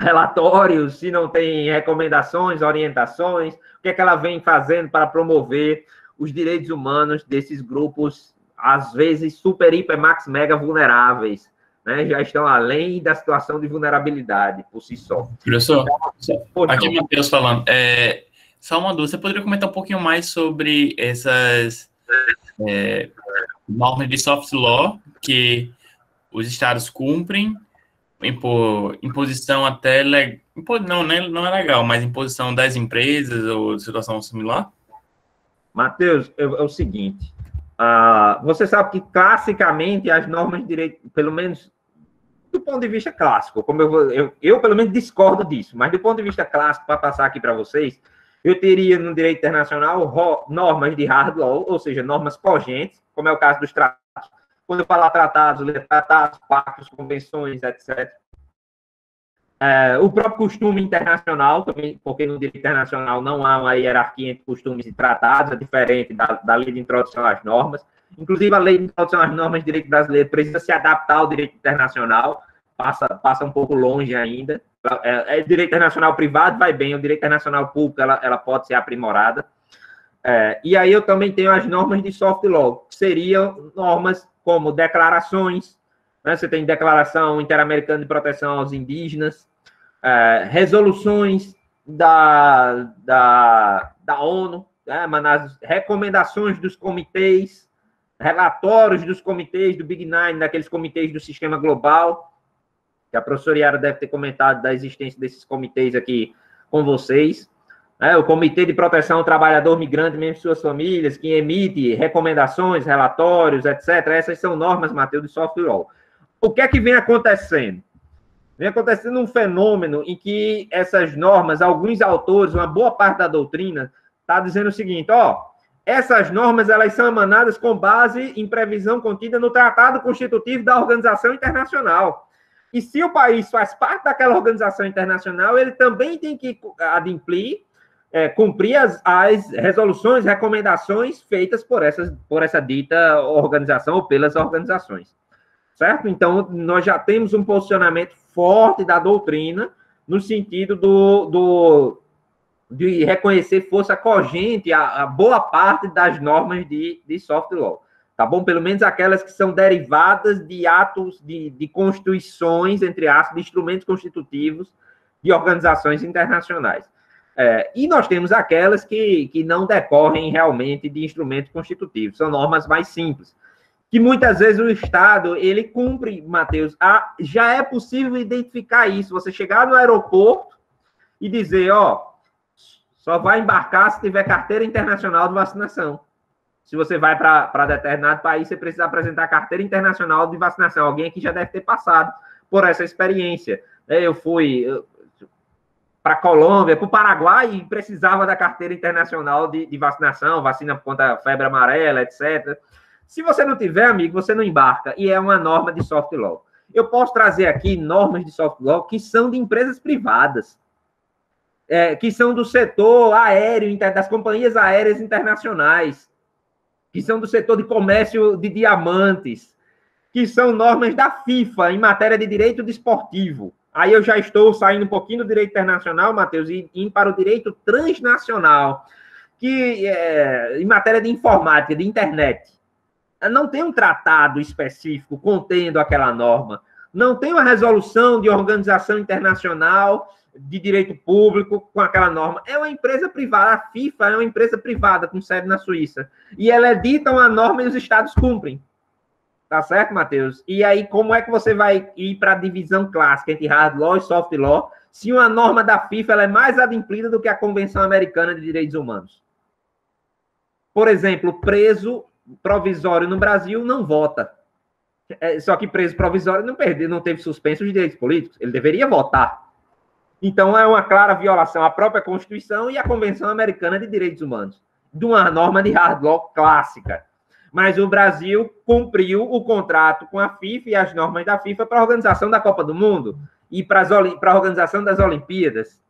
relatórios, se não tem recomendações, orientações, o que é que ela vem fazendo para promover os direitos humanos desses grupos, às vezes, super, hiper, max, mega vulneráveis, né? Já estão além da situação de vulnerabilidade por si só. Professor, então, aqui o Matheus falando, só uma dúvida, você poderia comentar um pouquinho mais sobre essas normas de soft law que os estados cumprem, imposição até não é legal, mas imposição das empresas ou situação similar? Matheus, é o seguinte, você sabe que classicamente as normas de direito, pelo menos do ponto de vista clássico, como eu pelo menos discordo disso, mas do ponto de vista clássico, para passar aqui para vocês, eu teria no direito internacional normas de hard law, ou seja, normas cogentes, como é o caso dos tratados. Quando eu falar tratados, pactos, convenções, etc. O próprio costume internacional, também, porque no direito internacional não há uma hierarquia entre costumes e tratados, é diferente da lei de introdução às normas. Inclusive, a lei de introdução às normas de direito brasileiro precisa se adaptar ao direito internacional, passa um pouco longe ainda. Direito internacional privado vai bem, o direito internacional público ela pode ser aprimorada. E aí eu também tenho as normas de soft law, que seriam normas como declarações, né? Você tem Declaração Interamericana de Proteção aos Indígenas, resoluções da ONU, né? Recomendações dos comitês, relatórios dos comitês, do Big Nine, daqueles comitês do sistema global, que a professora Yara deve ter comentado da existência desses comitês aqui com vocês. O Comitê de Proteção ao Trabalhador Migrante, mesmo suas famílias, que emite recomendações, relatórios, etc. Essas são normas, Matheus, de soft law. O que é que vem acontecendo? Vem acontecendo um fenômeno em que essas normas, alguns autores, uma boa parte da doutrina, está dizendo o seguinte, essas normas elas são emanadas com base em previsão contida no Tratado Constitutivo da Organização Internacional. E se o país faz parte daquela organização internacional, ele também tem que adimplir, cumprir as resoluções, recomendações feitas por essa dita organização ou pelas organizações, certo? Então, nós já temos um posicionamento forte da doutrina no sentido de reconhecer força cogente a boa parte das normas de soft law, tá bom? Pelo menos aquelas que são derivadas de atos, de constituições, entre aspas, de instrumentos constitutivos de organizações internacionais. E nós temos aquelas que não decorrem realmente de instrumentos constitutivos, são normas mais simples, que muitas vezes o Estado, ele cumpre, Matheus, já é possível identificar isso, você chegar no aeroporto e dizer, só vai embarcar se tiver carteira internacional de vacinação. Se você vai para determinado país, você precisa apresentar carteira internacional de vacinação, alguém aqui já deve ter passado por essa experiência. Eu fui para a Colômbia, para o Paraguai, e precisava da carteira internacional de vacinação, vacina contra febre amarela, etc. Se você não tiver, amigo, você não embarca, e é uma norma de soft law. Eu posso trazer aqui normas de soft law que são de empresas privadas. que são do setor aéreo, das companhias aéreas internacionais, que são do setor de comércio de diamantes, que são normas da FIFA em matéria de direito desportivo. Aí eu já estou saindo um pouquinho do direito internacional, Matheus, e indo para o direito transnacional, que é em matéria de informática, de internet. Não tem um tratado específico contendo aquela norma. Não tem uma resolução de organização internacional de direito público com aquela norma. É uma empresa privada, a FIFA é uma empresa privada com sede na Suíça. E ela edita uma norma e os estados cumprem. Tá certo, Matheus? E aí, como é que você vai ir para a divisão clássica entre hard law e soft law se uma norma da FIFA ela é mais adimplida do que a Convenção Americana de Direitos Humanos? Por exemplo, preso provisório no Brasil não vota. Só que preso provisório não teve suspenso os direitos políticos. Ele deveria votar. Então, é uma clara violação à própria Constituição e à Convenção Americana de Direitos Humanos, de uma norma de hard law clássica. Mas o Brasil cumpriu o contrato com a FIFA e as normas da FIFA para a organização da Copa do Mundo e para a organização das Olimpíadas.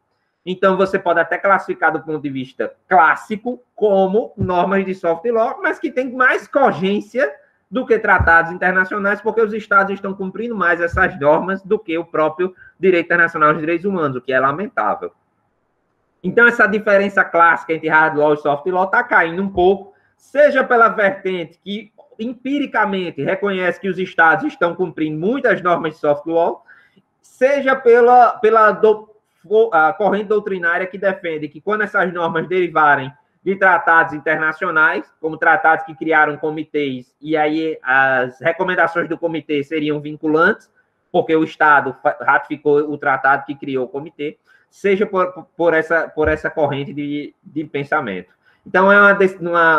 Então, você pode até classificar do ponto de vista clássico como normas de soft law, mas que tem mais cogência do que tratados internacionais, porque os estados estão cumprindo mais essas normas do que o próprio direito internacional de direitos humanos, o que é lamentável. Então, essa diferença clássica entre hard law e soft law está caindo um pouco, seja pela vertente que empiricamente reconhece que os estados estão cumprindo muitas normas de soft law, seja pela corrente doutrinária que defende que quando essas normas derivarem de tratados internacionais, como tratados que criaram comitês, e aí as recomendações do comitê seriam vinculantes, porque o estado ratificou o tratado que criou o comitê, seja por essa corrente de pensamento. Então, é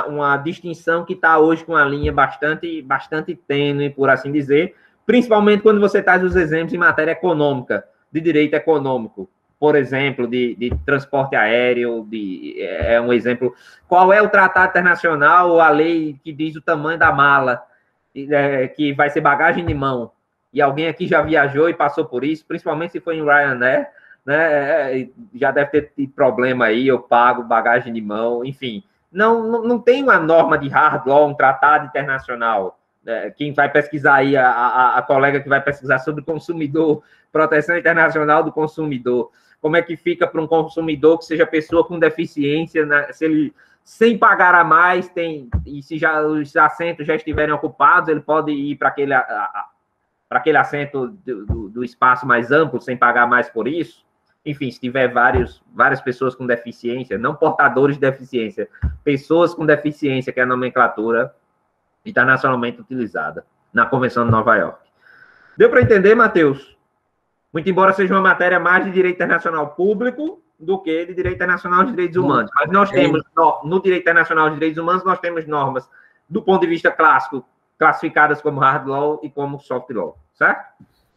uma distinção que está hoje com uma linha bastante tênue, por assim dizer, principalmente quando você traz os exemplos em matéria econômica, de direito econômico, por exemplo, de transporte aéreo, é um exemplo. Qual é o tratado internacional ou a lei que diz o tamanho da mala, que vai ser bagagem de mão? E alguém aqui já viajou e passou por isso, principalmente se foi em Ryanair, né, já deve ter problema aí, eu pago bagagem de mão, enfim. Não tem uma norma de hard law, um tratado internacional. Quem vai pesquisar aí, a colega que vai pesquisar sobre consumidor, proteção internacional do consumidor, como é que fica para um consumidor que seja pessoa com deficiência, né, se ele, sem pagar a mais, e se já os assentos já estiverem ocupados, ele pode ir para aquele assento do espaço mais amplo, sem pagar mais por isso. Enfim, se tiver várias pessoas com deficiência, não portadores de deficiência, pessoas com deficiência, que é a nomenclatura internacionalmente utilizada na Convenção de Nova York. Deu para entender, Matheus? Muito embora seja uma matéria mais de direito internacional público do que de direito internacional de direitos humanos. Mas nós temos, no direito internacional de direitos humanos, nós temos normas, do ponto de vista clássico, classificadas como hard law e como soft law, certo?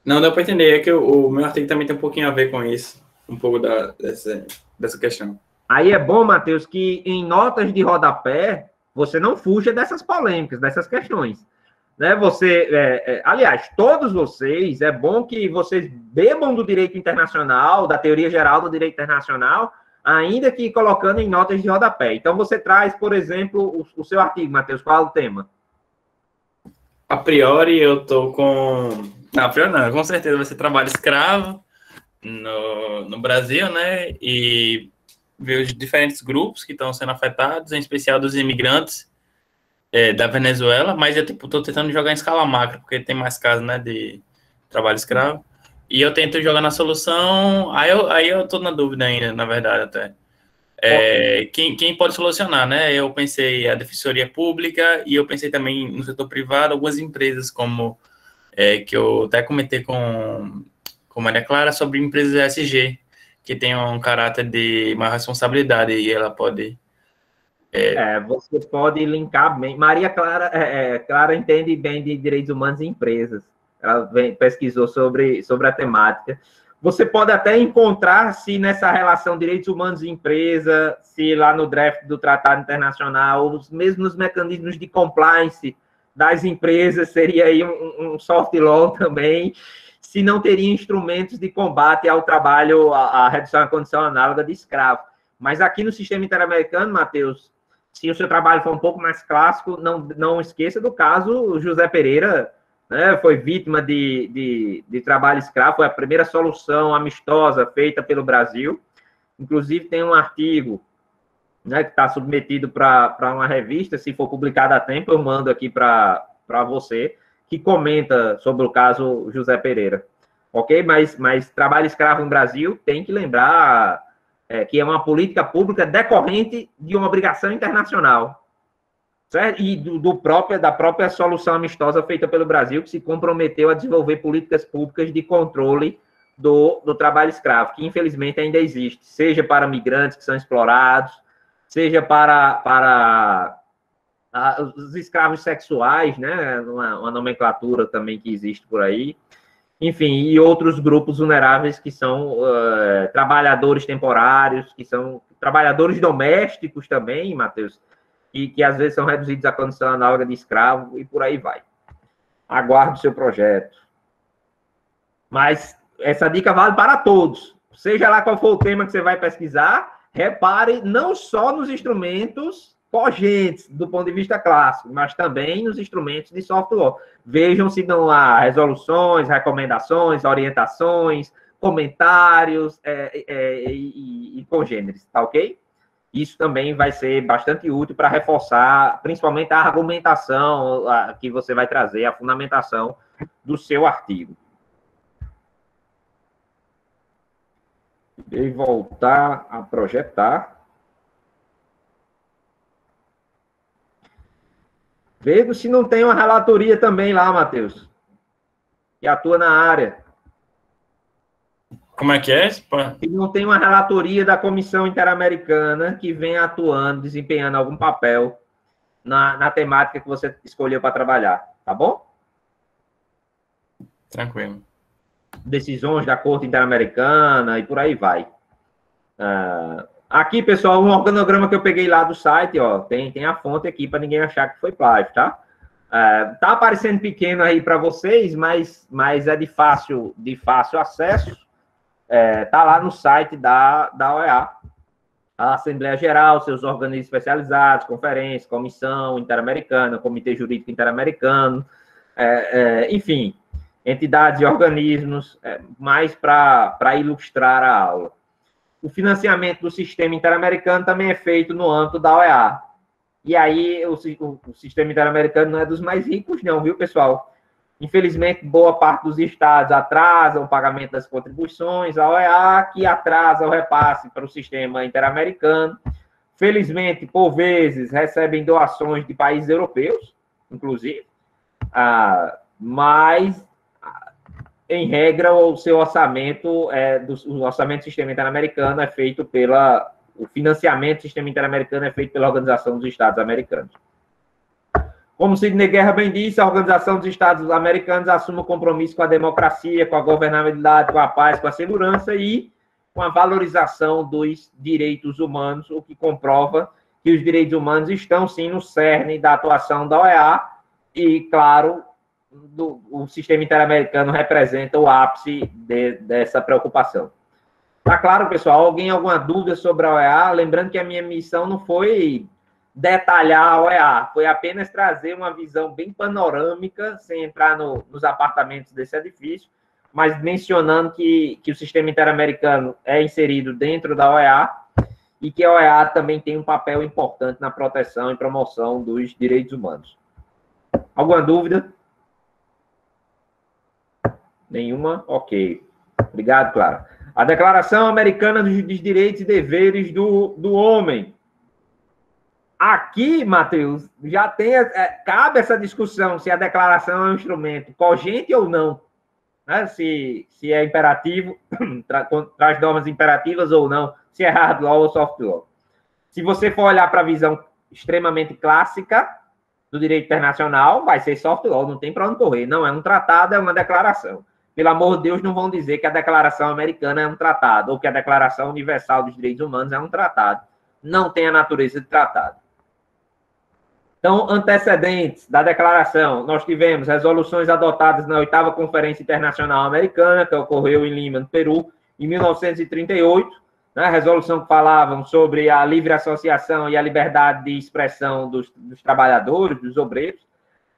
Não, deu para entender. É que o meu artigo também tem um pouquinho a ver com isso. Um pouco dessa questão. Aí é bom, Matheus, que em notas de rodapé, você não fuja dessas polêmicas, dessas questões. Né? Aliás, todos vocês, é bom que vocês bebam do direito internacional, da teoria geral do direito internacional, ainda que colocando em notas de rodapé. Então, você traz, por exemplo, o seu artigo, Matheus, qual é o tema? A priori, eu estou com... A priori não, com certeza vai ser trabalho escravo, no Brasil, né, e ver os diferentes grupos que estão sendo afetados, em especial dos imigrantes da Venezuela, mas eu estou tentando jogar em escala macro, porque tem mais casos, né, de trabalho escravo, e eu tento jogar na solução, aí eu estou na dúvida ainda, na verdade, até. Quem pode solucionar, né, eu pensei a defensoria pública, e eu pensei também no setor privado, algumas empresas como, que eu até comentei com Maria Clara, sobre empresas ESG, que tem um caráter de uma responsabilidade e ela pode... você pode linkar bem. Maria Clara, Clara entende bem de direitos humanos e empresas. Ela pesquisou sobre a temática. Você pode até encontrar se nessa relação direitos humanos e empresa, se lá no draft do Tratado Internacional, ou mesmo nos mecanismos de compliance das empresas, seria aí um soft law também. se não teria instrumentos de combate ao trabalho, à redução à condição análoga de escravo. Mas aqui no sistema interamericano, Matheus, se o seu trabalho for um pouco mais clássico, não esqueça do caso José Pereira, né, foi vítima de trabalho escravo, foi a primeira solução amistosa feita pelo Brasil. Inclusive, tem um artigo, né, que está submetido para uma revista, se for publicado a tempo, eu mando aqui para você, que comenta sobre o caso José Pereira. Ok? Mas trabalho escravo no Brasil tem que lembrar que é uma política pública decorrente de uma obrigação internacional, certo? E da própria solução amistosa feita pelo Brasil, que se comprometeu a desenvolver políticas públicas de controle do trabalho escravo, que infelizmente ainda existe, seja para migrantes que são explorados, seja para os escravos sexuais, né? Uma nomenclatura também que existe por aí. Enfim, e outros grupos vulneráveis que são trabalhadores temporários, que são trabalhadores domésticos também, Matheus, e que às vezes são reduzidos à condição análoga de escravo, e por aí vai. Aguardo o seu projeto. Mas essa dica vale para todos. Seja lá qual for o tema que você vai pesquisar, repare não só nos instrumentos cogentes, do ponto de vista clássico, mas também nos instrumentos de software. Vejam se não há resoluções, recomendações, orientações, comentários e congêneres, tá ok? Isso também vai ser bastante útil para reforçar, principalmente, a argumentação que você vai trazer, a fundamentação do seu artigo. Deixa eu voltar a projetar. Veja se não tem uma relatoria também lá, Matheus, que atua na área. Como é que é? Se não tem uma relatoria da Comissão Interamericana que vem atuando, desempenhando algum papel na temática que você escolheu para trabalhar, tá bom? Tranquilo. Decisões da Corte Interamericana e por aí vai. Aqui, pessoal, um organograma que eu peguei lá do site, ó, tem a fonte aqui para ninguém achar que foi plágio, tá? Tá aparecendo pequeno aí para vocês, mas é de fácil acesso. Tá lá no site da OEA. A Assembleia Geral, seus organismos especializados, conferência, comissão interamericana, comitê jurídico interamericano, enfim, entidades e organismos, mais para ilustrar a aula. O financiamento do sistema interamericano também é feito no âmbito da OEA. E aí, o sistema interamericano não é dos mais ricos, não, viu, pessoal? Infelizmente, boa parte dos estados atrasa o pagamento das contribuições à OEA, que atrasa o repasse para o sistema interamericano. Felizmente, por vezes, recebem doações de países europeus, inclusive, mas, em regra, o seu orçamento, o orçamento do sistema interamericano é feito o financiamento do sistema interamericano é feito pela Organização dos Estados Americanos. Como Sidney Guerra bem disse, a Organização dos Estados Americanos assume o compromisso com a democracia, com a governabilidade, com a paz, com a segurança e com a valorização dos direitos humanos, o que comprova que os direitos humanos estão, sim, no cerne da atuação da OEA e, claro, o sistema interamericano representa o ápice dessa preocupação. Tá claro, pessoal? Alguém alguma dúvida sobre a OEA? Lembrando que a minha missão não foi detalhar a OEA, foi apenas trazer uma visão bem panorâmica, sem entrar nos apartamentos desse edifício, mas mencionando que o sistema interamericano é inserido dentro da OEA e que a OEA também tem um papel importante na proteção e promoção dos direitos humanos. Alguma dúvida? Nenhuma? Ok. Obrigado, Clara. A Declaração Americana dos Direitos e Deveres do Homem. Aqui, Matheus, já tem... cabe essa discussão se a declaração é um instrumento cogente ou não. Né? Se é imperativo, traz normas imperativas ou não. Se é hard law ou soft law. Se você for olhar para a visão extremamente clássica do direito internacional, vai ser soft law, não tem para onde correr. Não é um tratado, é uma declaração. Pelo amor de Deus, não vão dizer que a Declaração Americana é um tratado, ou que a Declaração Universal dos Direitos Humanos é um tratado. Não tem a natureza de tratado. Então, antecedentes da declaração, nós tivemos resoluções adotadas na 8ª Conferência Internacional Americana, que ocorreu em Lima, no Peru, em 1938, né, a resolução que falavam sobre a livre associação e a liberdade de expressão dos trabalhadores, dos obreiros.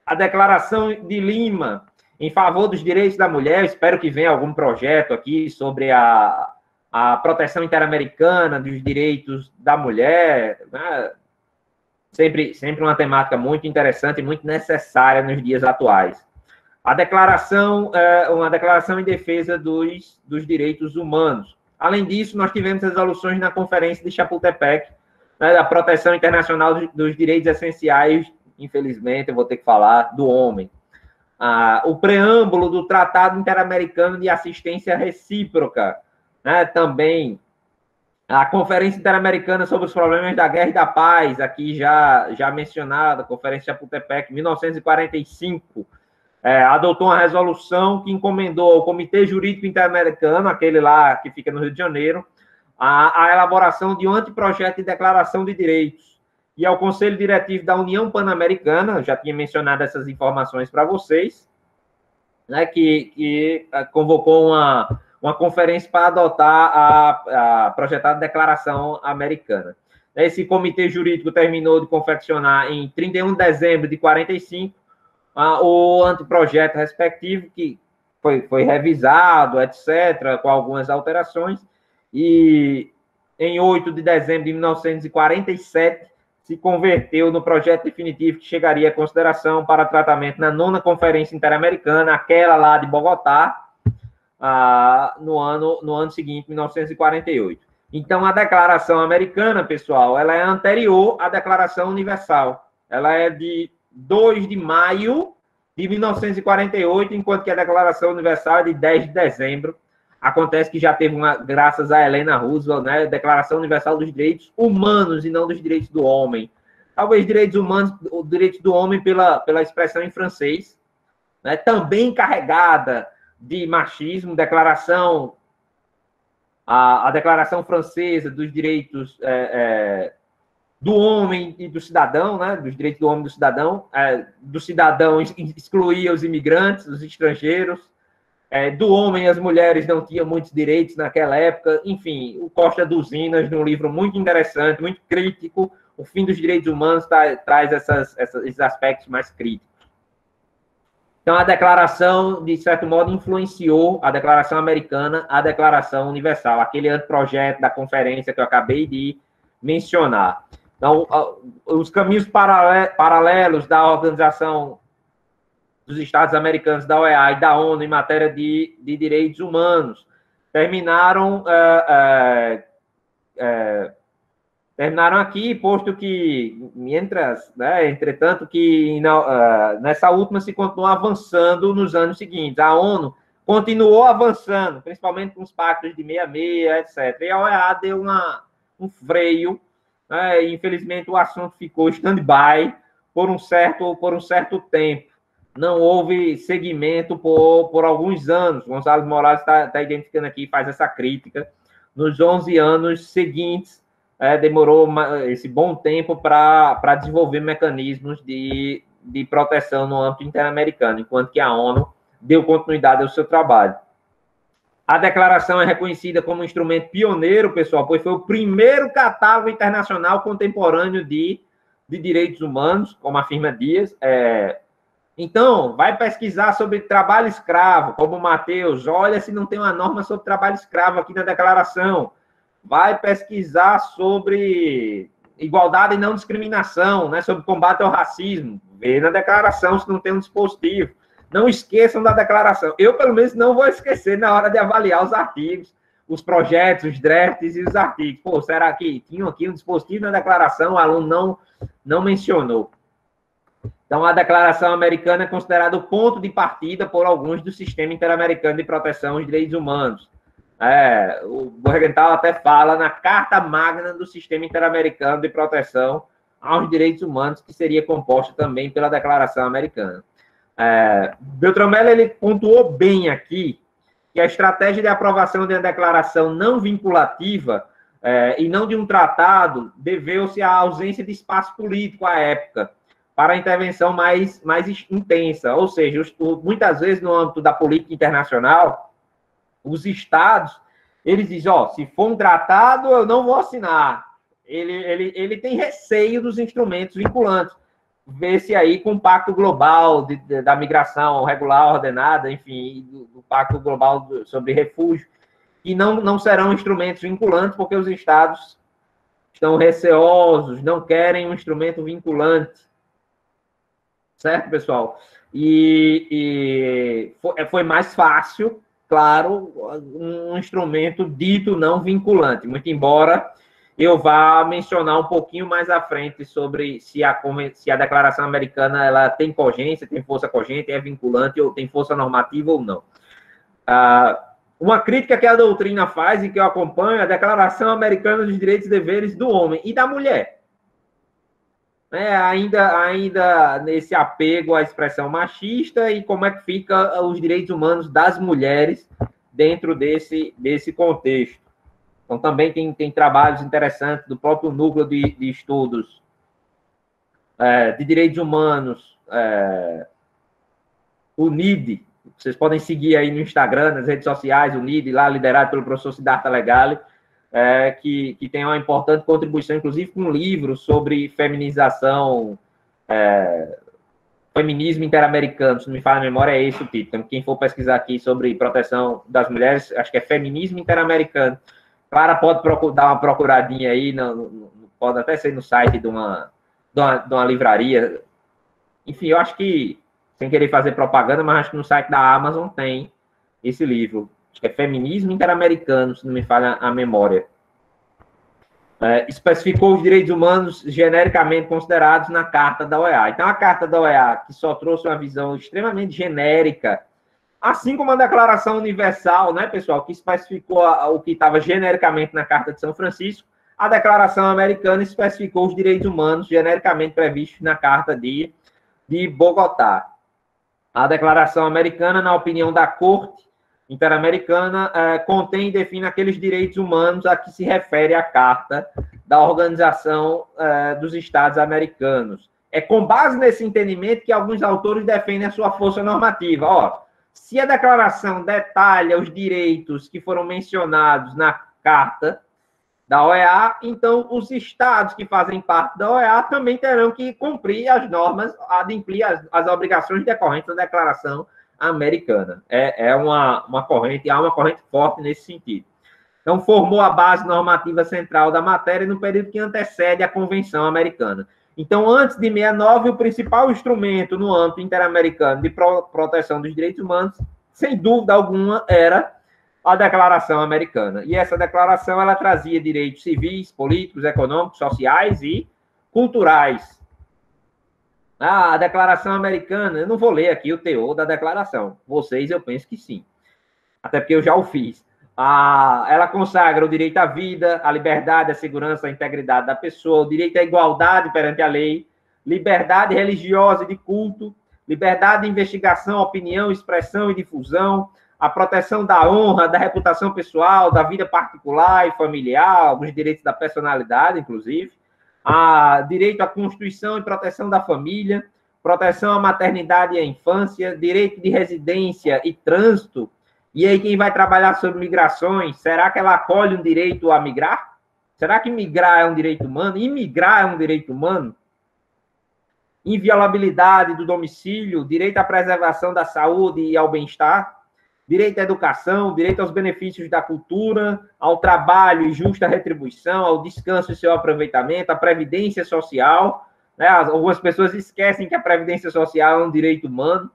A Declaração de Lima, em favor dos direitos da mulher, espero que venha algum projeto aqui sobre a proteção interamericana dos direitos da mulher, né? Sempre uma temática muito interessante e muito necessária nos dias atuais. A declaração é uma declaração em defesa dos direitos humanos. Além disso, nós tivemos resoluções na Conferência de Chapultepec, né, da Proteção Internacional dos Direitos Essenciais, infelizmente, eu vou ter que falar, do homem. O preâmbulo do Tratado Interamericano de Assistência Recíproca, né, também. A Conferência Interamericana sobre os Problemas da Guerra e da Paz, aqui já mencionada, a Conferência Chapultepec, 1945, adotou uma resolução que encomendou ao Comitê Jurídico Interamericano, aquele lá que fica no Rio de Janeiro, a elaboração de um anteprojeto de declaração de direitos. E ao Conselho Diretivo da União Pan-Americana, eu já tinha mencionado essas informações para vocês, né, que convocou uma conferência para adotar a projetada Declaração Americana. Esse comitê jurídico terminou de confeccionar em 31 de dezembro de 1945 o anteprojeto respectivo, que foi revisado, etc., com algumas alterações, e em 8 de dezembro de 1947 se converteu no projeto definitivo que chegaria à consideração para tratamento na 9ª Conferência Interamericana, aquela lá de Bogotá, no ano seguinte, 1948. Então, a Declaração Americana, pessoal, ela é anterior à Declaração Universal. Ela é de 2 de maio de 1948, enquanto que a Declaração Universal é de 10 de dezembro. Acontece que já teve uma, graças a Helena Roosevelt, né, Declaração Universal dos Direitos Humanos e não dos Direitos do Homem. Talvez direitos humanos, o direito do homem pela expressão em francês, né, também carregada de machismo, a Declaração Francesa dos Direitos do Homem e do Cidadão, né, dos Direitos do Homem e do Cidadão, do cidadão excluía os imigrantes, os estrangeiros, do homem as mulheres não tinham muitos direitos naquela época, enfim, o Costa Duzinas, num livro muito interessante, muito crítico, O Fim dos Direitos Humanos, traz esses aspectos mais críticos. Então, a declaração, de certo modo, influenciou a Declaração Americana, a Declaração Universal, aquele anteprojeto da conferência que eu acabei de mencionar. Então, os caminhos paralelos da Organização dos Estados Americanos, da OEA e da ONU em matéria de direitos humanos terminaram aqui, posto que, entretanto, que nessa última se continuou avançando nos anos seguintes. A ONU continuou avançando, principalmente com os pactos de 66, etc. E a OEA deu um freio, né? E, infelizmente, o assunto ficou stand-by por um certo tempo. Não houve seguimento por alguns anos. González Morales está identificando aqui, faz essa crítica. Nos 11 anos seguintes, demorou esse bom tempo para desenvolver mecanismos de proteção no âmbito interamericano, enquanto que a ONU deu continuidade ao seu trabalho. A declaração é reconhecida como um instrumento pioneiro, pessoal, pois foi o primeiro catálogo internacional contemporâneo de direitos humanos, como afirma Dias. Então, vai pesquisar sobre trabalho escravo, como o Matheus, olha se não tem uma norma sobre trabalho escravo aqui na declaração. Vai pesquisar sobre igualdade e não discriminação, né, sobre combate ao racismo. Vê na declaração se não tem um dispositivo. Não esqueçam da declaração. Eu, pelo menos, não vou esquecer na hora de avaliar os artigos, os projetos, os drafts e os artigos. Pô, será que tinham aqui um dispositivo na declaração? O aluno não mencionou. Então, a Declaração Americana é considerada o ponto de partida por alguns do Sistema Interamericano de Proteção aos Direitos Humanos. O Buergenthal até fala na Carta Magna do Sistema Interamericano de Proteção aos Direitos Humanos, que seria composta também pela Declaração Americana. Doutramel, ele pontuou bem aqui que a estratégia de aprovação de uma declaração não vinculativa e não de um tratado deveu-se à ausência de espaço político à época para a intervenção mais intensa. Ou seja, muitas vezes no âmbito da política internacional, os estados, eles dizem, ó, se for um tratado, eu não vou assinar. Ele tem receio dos instrumentos vinculantes. Vê-se aí com o Pacto Global da Migração Regular, Ordenada, enfim, do Pacto Global sobre Refúgio, e não serão instrumentos vinculantes, porque os estados estão receosos, não querem um instrumento vinculante. Certo, pessoal? E foi mais fácil, claro, um instrumento dito não vinculante, muito embora eu vá mencionar um pouquinho mais à frente sobre se a Declaração Americana ela tem cogência, tem força cogente, é vinculante, ou tem força normativa ou não. Uma crítica que a doutrina faz e que eu acompanho é a Declaração Americana dos Direitos e Deveres do Homem e da Mulher. É, ainda nesse apego à expressão machista e como é que fica os direitos humanos das mulheres dentro desse contexto. Então, também tem trabalhos interessantes do próprio núcleo de estudos de direitos humanos, o NID. Vocês podem seguir aí no Instagram, nas redes sociais, o NID, lá liderado pelo professor Sidarta Legale, que tem uma importante contribuição, inclusive com um livro sobre feminização, feminismo interamericano, se não me falha a memória, é esse o título. Então, quem for pesquisar aqui sobre proteção das mulheres, acho que é feminismo interamericano. Clara pode dar uma procuradinha aí, pode até ser no site de uma livraria. Enfim, eu acho que, sem querer fazer propaganda, mas acho que no site da Amazon tem esse livro. Acho que é Feminismo Interamericano, se não me falha a memória. Especificou os direitos humanos genericamente considerados na Carta da OEA. Então, a Carta da OEA, que só trouxe uma visão extremamente genérica, assim como a Declaração Universal, né, pessoal, que especificou o que estava genericamente na Carta de São Francisco, a Declaração Americana especificou os direitos humanos genericamente previstos na Carta de Bogotá. A Declaração Americana, na opinião da Corte Interamericana, contém e define aqueles direitos humanos a que se refere a Carta da Organização dos Estados Americanos. É com base nesse entendimento que alguns autores defendem a sua força normativa. Ó, se a declaração detalha os direitos que foram mencionados na Carta da OEA, então os estados que fazem parte da OEA também terão que cumprir as normas, adimplir as obrigações decorrentes da Declaração Americana. Há uma corrente forte nesse sentido. Então, formou a base normativa central da matéria no período que antecede a Convenção Americana. Então, antes de 1969, o principal instrumento no âmbito interamericano de proteção dos direitos humanos, sem dúvida alguma, era a Declaração Americana. E essa declaração ela trazia direitos civis, políticos, econômicos, sociais e culturais. A Declaração Americana, eu não vou ler aqui o teor da declaração. Vocês, eu penso que sim. Até porque eu já o fiz. Ela consagra o direito à vida, à liberdade, à segurança, à integridade da pessoa, o direito à igualdade perante a lei, liberdade religiosa e de culto, liberdade de investigação, opinião, expressão e difusão, a proteção da honra, da reputação pessoal, da vida particular e familiar, os direitos da personalidade, inclusive, direito à constituição e proteção da família, proteção à maternidade e à infância, direito de residência e trânsito. E aí, quem vai trabalhar sobre migrações, será que ela acolhe um direito a migrar? Será que migrar é um direito humano? Imigrar é um direito humano? Inviolabilidade do domicílio, direito à preservação da saúde e ao bem-estar, direito à educação, direito aos benefícios da cultura, ao trabalho e justa retribuição, ao descanso e seu aproveitamento, à previdência social. Né? Algumas pessoas esquecem que a previdência social é um direito humano.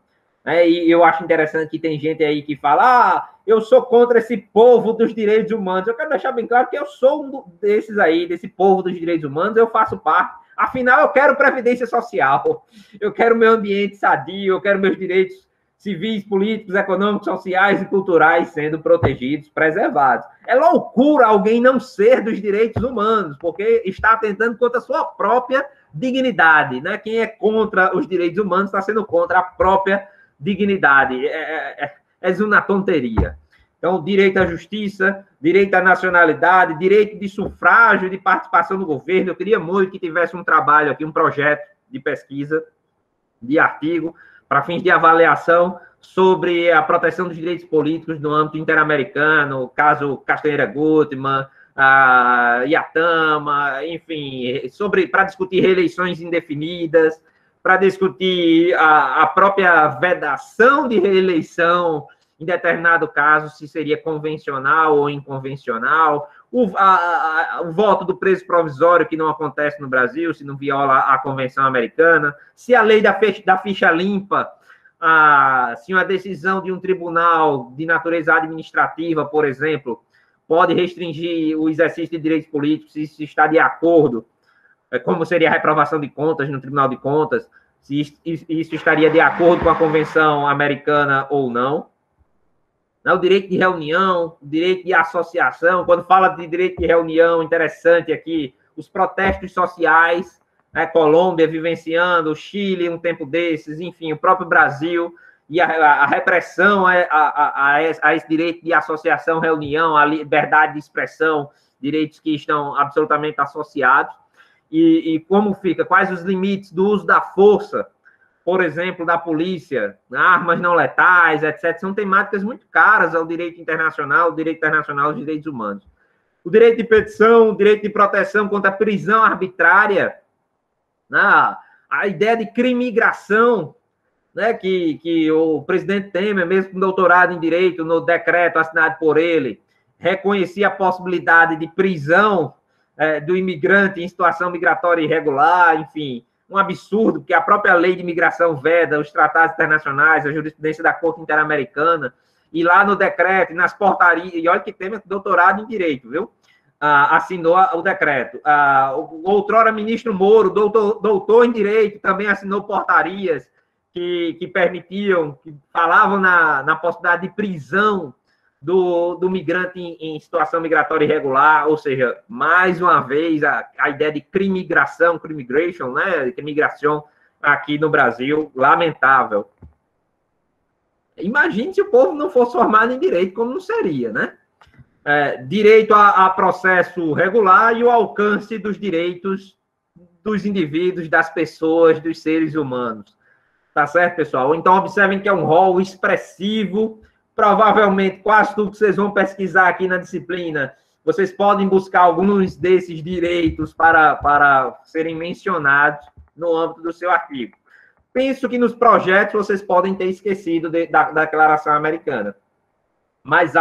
E eu acho interessante que tem gente aí que fala, eu sou contra esse povo dos direitos humanos. Eu quero deixar bem claro que eu sou um desses aí, desse povo dos direitos humanos, eu faço parte. Afinal, eu quero previdência social, eu quero meu ambiente sadio, eu quero meus direitos civis, políticos, econômicos, sociais e culturais sendo protegidos, preservados. É loucura alguém não ser dos direitos humanos, porque está atentando contra a sua própria dignidade. Né? Quem é contra os direitos humanos está sendo contra a própria dignidade, é uma tonteria. Então, direito à justiça, direito à nacionalidade, direito de sufrágio, de participação do governo. Eu queria muito que tivesse um trabalho aqui, um projeto de pesquisa, de artigo, para fins de avaliação sobre a proteção dos direitos políticos no âmbito interamericano, o caso Castanheira-Gutmann, Yatama, enfim, para discutir reeleições indefinidas, para discutir a própria vedação de reeleição em determinado caso, se seria convencional ou inconvencional, o voto do preso provisório que não acontece no Brasil, se não viola a Convenção Americana, se a lei da ficha limpa, se uma decisão de um tribunal de natureza administrativa, por exemplo, pode restringir o exercício de direitos políticos, se isso está de acordo, como seria a reprovação de contas no Tribunal de Contas, se isso estaria de acordo com a Convenção Americana ou não. O direito de reunião, o direito de associação, quando fala de direito de reunião, interessante aqui, os protestos sociais, né, Colômbia vivenciando, Chile um tempo desses, enfim, o próprio Brasil, e a repressão a esse direito de associação, reunião, a liberdade de expressão, direitos que estão absolutamente associados, e como fica, quais os limites do uso da força, por exemplo, da polícia, armas não letais, etc., são temáticas muito caras ao direito internacional aos direitos humanos. O direito de petição, o direito de proteção contra a prisão arbitrária, a ideia de crimigração, né, que o presidente Temer, mesmo com doutorado em direito, no decreto assinado por ele, reconhecia a possibilidade de prisão do imigrante em situação migratória irregular, enfim, um absurdo, porque a própria lei de imigração veda, os tratados internacionais, a jurisprudência da Corte Interamericana, e lá no decreto, nas portarias, e olha que Temer doutorado em direito, viu? Assinou o decreto. Outrora, ministro Moro, doutor em direito, também assinou portarias que permitiam, que falavam na possibilidade de prisão do migrante em situação migratória irregular, ou seja, mais uma vez, a ideia de crimigração, crimigration, né, crimigração aqui no Brasil, lamentável. Imagine se o povo não fosse formado em direito, como não seria, né? Direito a processo regular e o alcance dos direitos dos indivíduos, das pessoas, dos seres humanos. Tá certo, pessoal? Então, observem que é um rol expressivo. Provavelmente, quase tudo que vocês vão pesquisar aqui na disciplina, vocês podem buscar alguns desses direitos para serem mencionados no âmbito do seu artigo. Penso que nos projetos vocês podem ter esquecido da Declaração Americana. Mas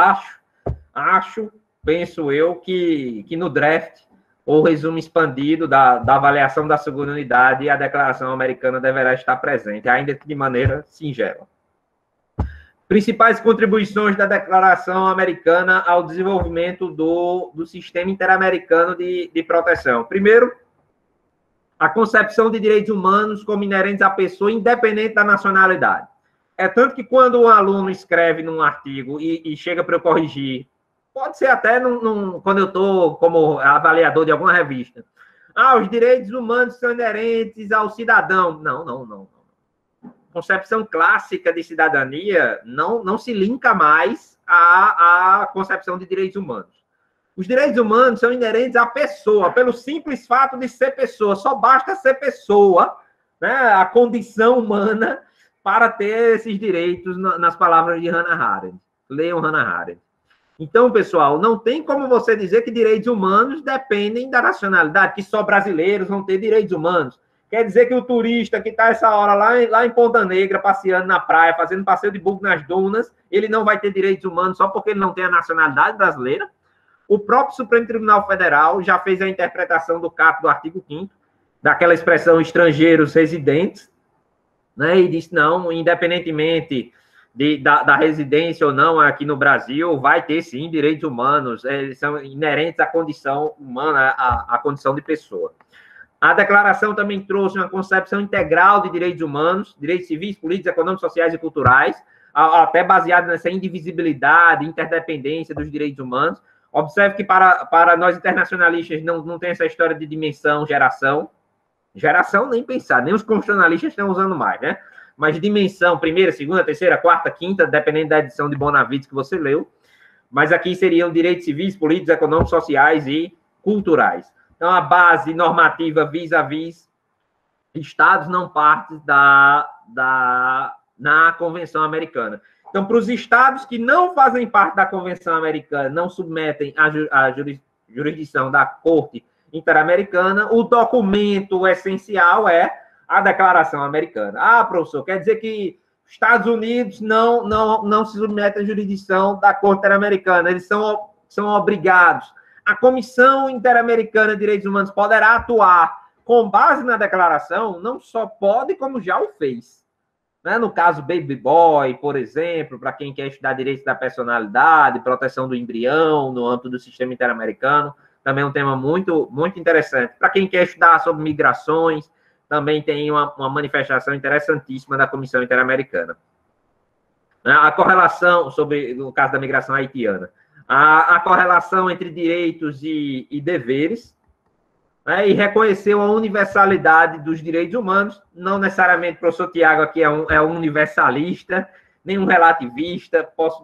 penso eu, que no draft, ou resumo expandido da avaliação da segunda unidade, a Declaração Americana deverá estar presente, ainda que de maneira singela. Principais contribuições da Declaração Americana ao desenvolvimento do sistema interamericano de proteção. Primeiro, a concepção de direitos humanos como inerentes à pessoa, independente da nacionalidade. É tanto que quando um aluno escreve num artigo e chega para eu corrigir, pode ser até quando eu estou como avaliador de alguma revista, os direitos humanos são inerentes ao cidadão. Não. Concepção clássica de cidadania não se linka mais à concepção de direitos humanos. Os direitos humanos são inerentes à pessoa, pelo simples fato de ser pessoa. Só basta ser pessoa, né, a condição humana, para ter esses direitos, nas palavras de Hannah Arendt. Leiam Hannah Arendt. Então, pessoal, não tem como você dizer que direitos humanos dependem da nacionalidade, que só brasileiros vão ter direitos humanos. Quer dizer que o turista que está essa hora lá em Ponta Negra, passeando na praia, fazendo passeio de buggy nas dunas, ele não vai ter direitos humanos só porque ele não tem a nacionalidade brasileira? O próprio Supremo Tribunal Federal já fez a interpretação do caput do artigo 5º, daquela expressão estrangeiros residentes, né, e disse não, independentemente da residência ou não aqui no Brasil, vai ter sim direitos humanos, eles são inerentes à condição humana, à condição de pessoa. A declaração também trouxe uma concepção integral de direitos humanos, direitos civis, políticos, econômicos, sociais e culturais, até baseado nessa indivisibilidade, interdependência dos direitos humanos. Observe que para nós internacionalistas não tem essa história de dimensão, geração. Geração nem pensar, nem os constitucionalistas estão usando mais, né? Mas dimensão, primeira, segunda, terceira, quarta, quinta, dependendo da edição de Bonavides que você leu. Mas aqui seriam direitos civis, políticos, econômicos, sociais e culturais. Então, a base normativa vis-à-vis estados não partes na Convenção Americana. Então, para os estados que não fazem parte da Convenção Americana, não submetem à jurisdição da Corte Interamericana, o documento essencial é a Declaração Americana. Ah, professor, quer dizer que os Estados Unidos não se submetem à jurisdição da Corte Interamericana, eles são obrigados. A Comissão Interamericana de Direitos Humanos poderá atuar com base na declaração? Não só pode, como já o fez. Né? No caso Baby Boy, por exemplo, para quem quer estudar direitos da personalidade, proteção do embrião no âmbito do sistema interamericano, também é um tema muito, muito interessante. Para quem quer estudar sobre migrações, também tem uma manifestação interessantíssima da Comissão Interamericana. A correlação, sobre o caso da migração haitiana, a correlação entre direitos e deveres, né, e reconheceu a universalidade dos direitos humanos, não necessariamente o professor Tiago aqui é um universalista, nem um relativista,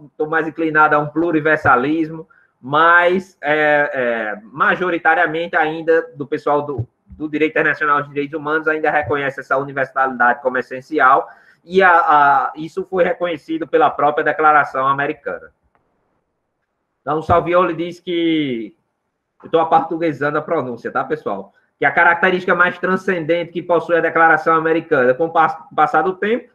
estou mais inclinado a um pluriversalismo, mas majoritariamente ainda do pessoal do Direito Internacional de Direitos Humanos ainda reconhece essa universalidade como essencial, e isso foi reconhecido pela própria Declaração Americana. Então, Salvioli diz que... Eu estou aportuguesando a pronúncia, tá, pessoal? Que a característica mais transcendente que possui a Declaração Americana, com o passar do tempo,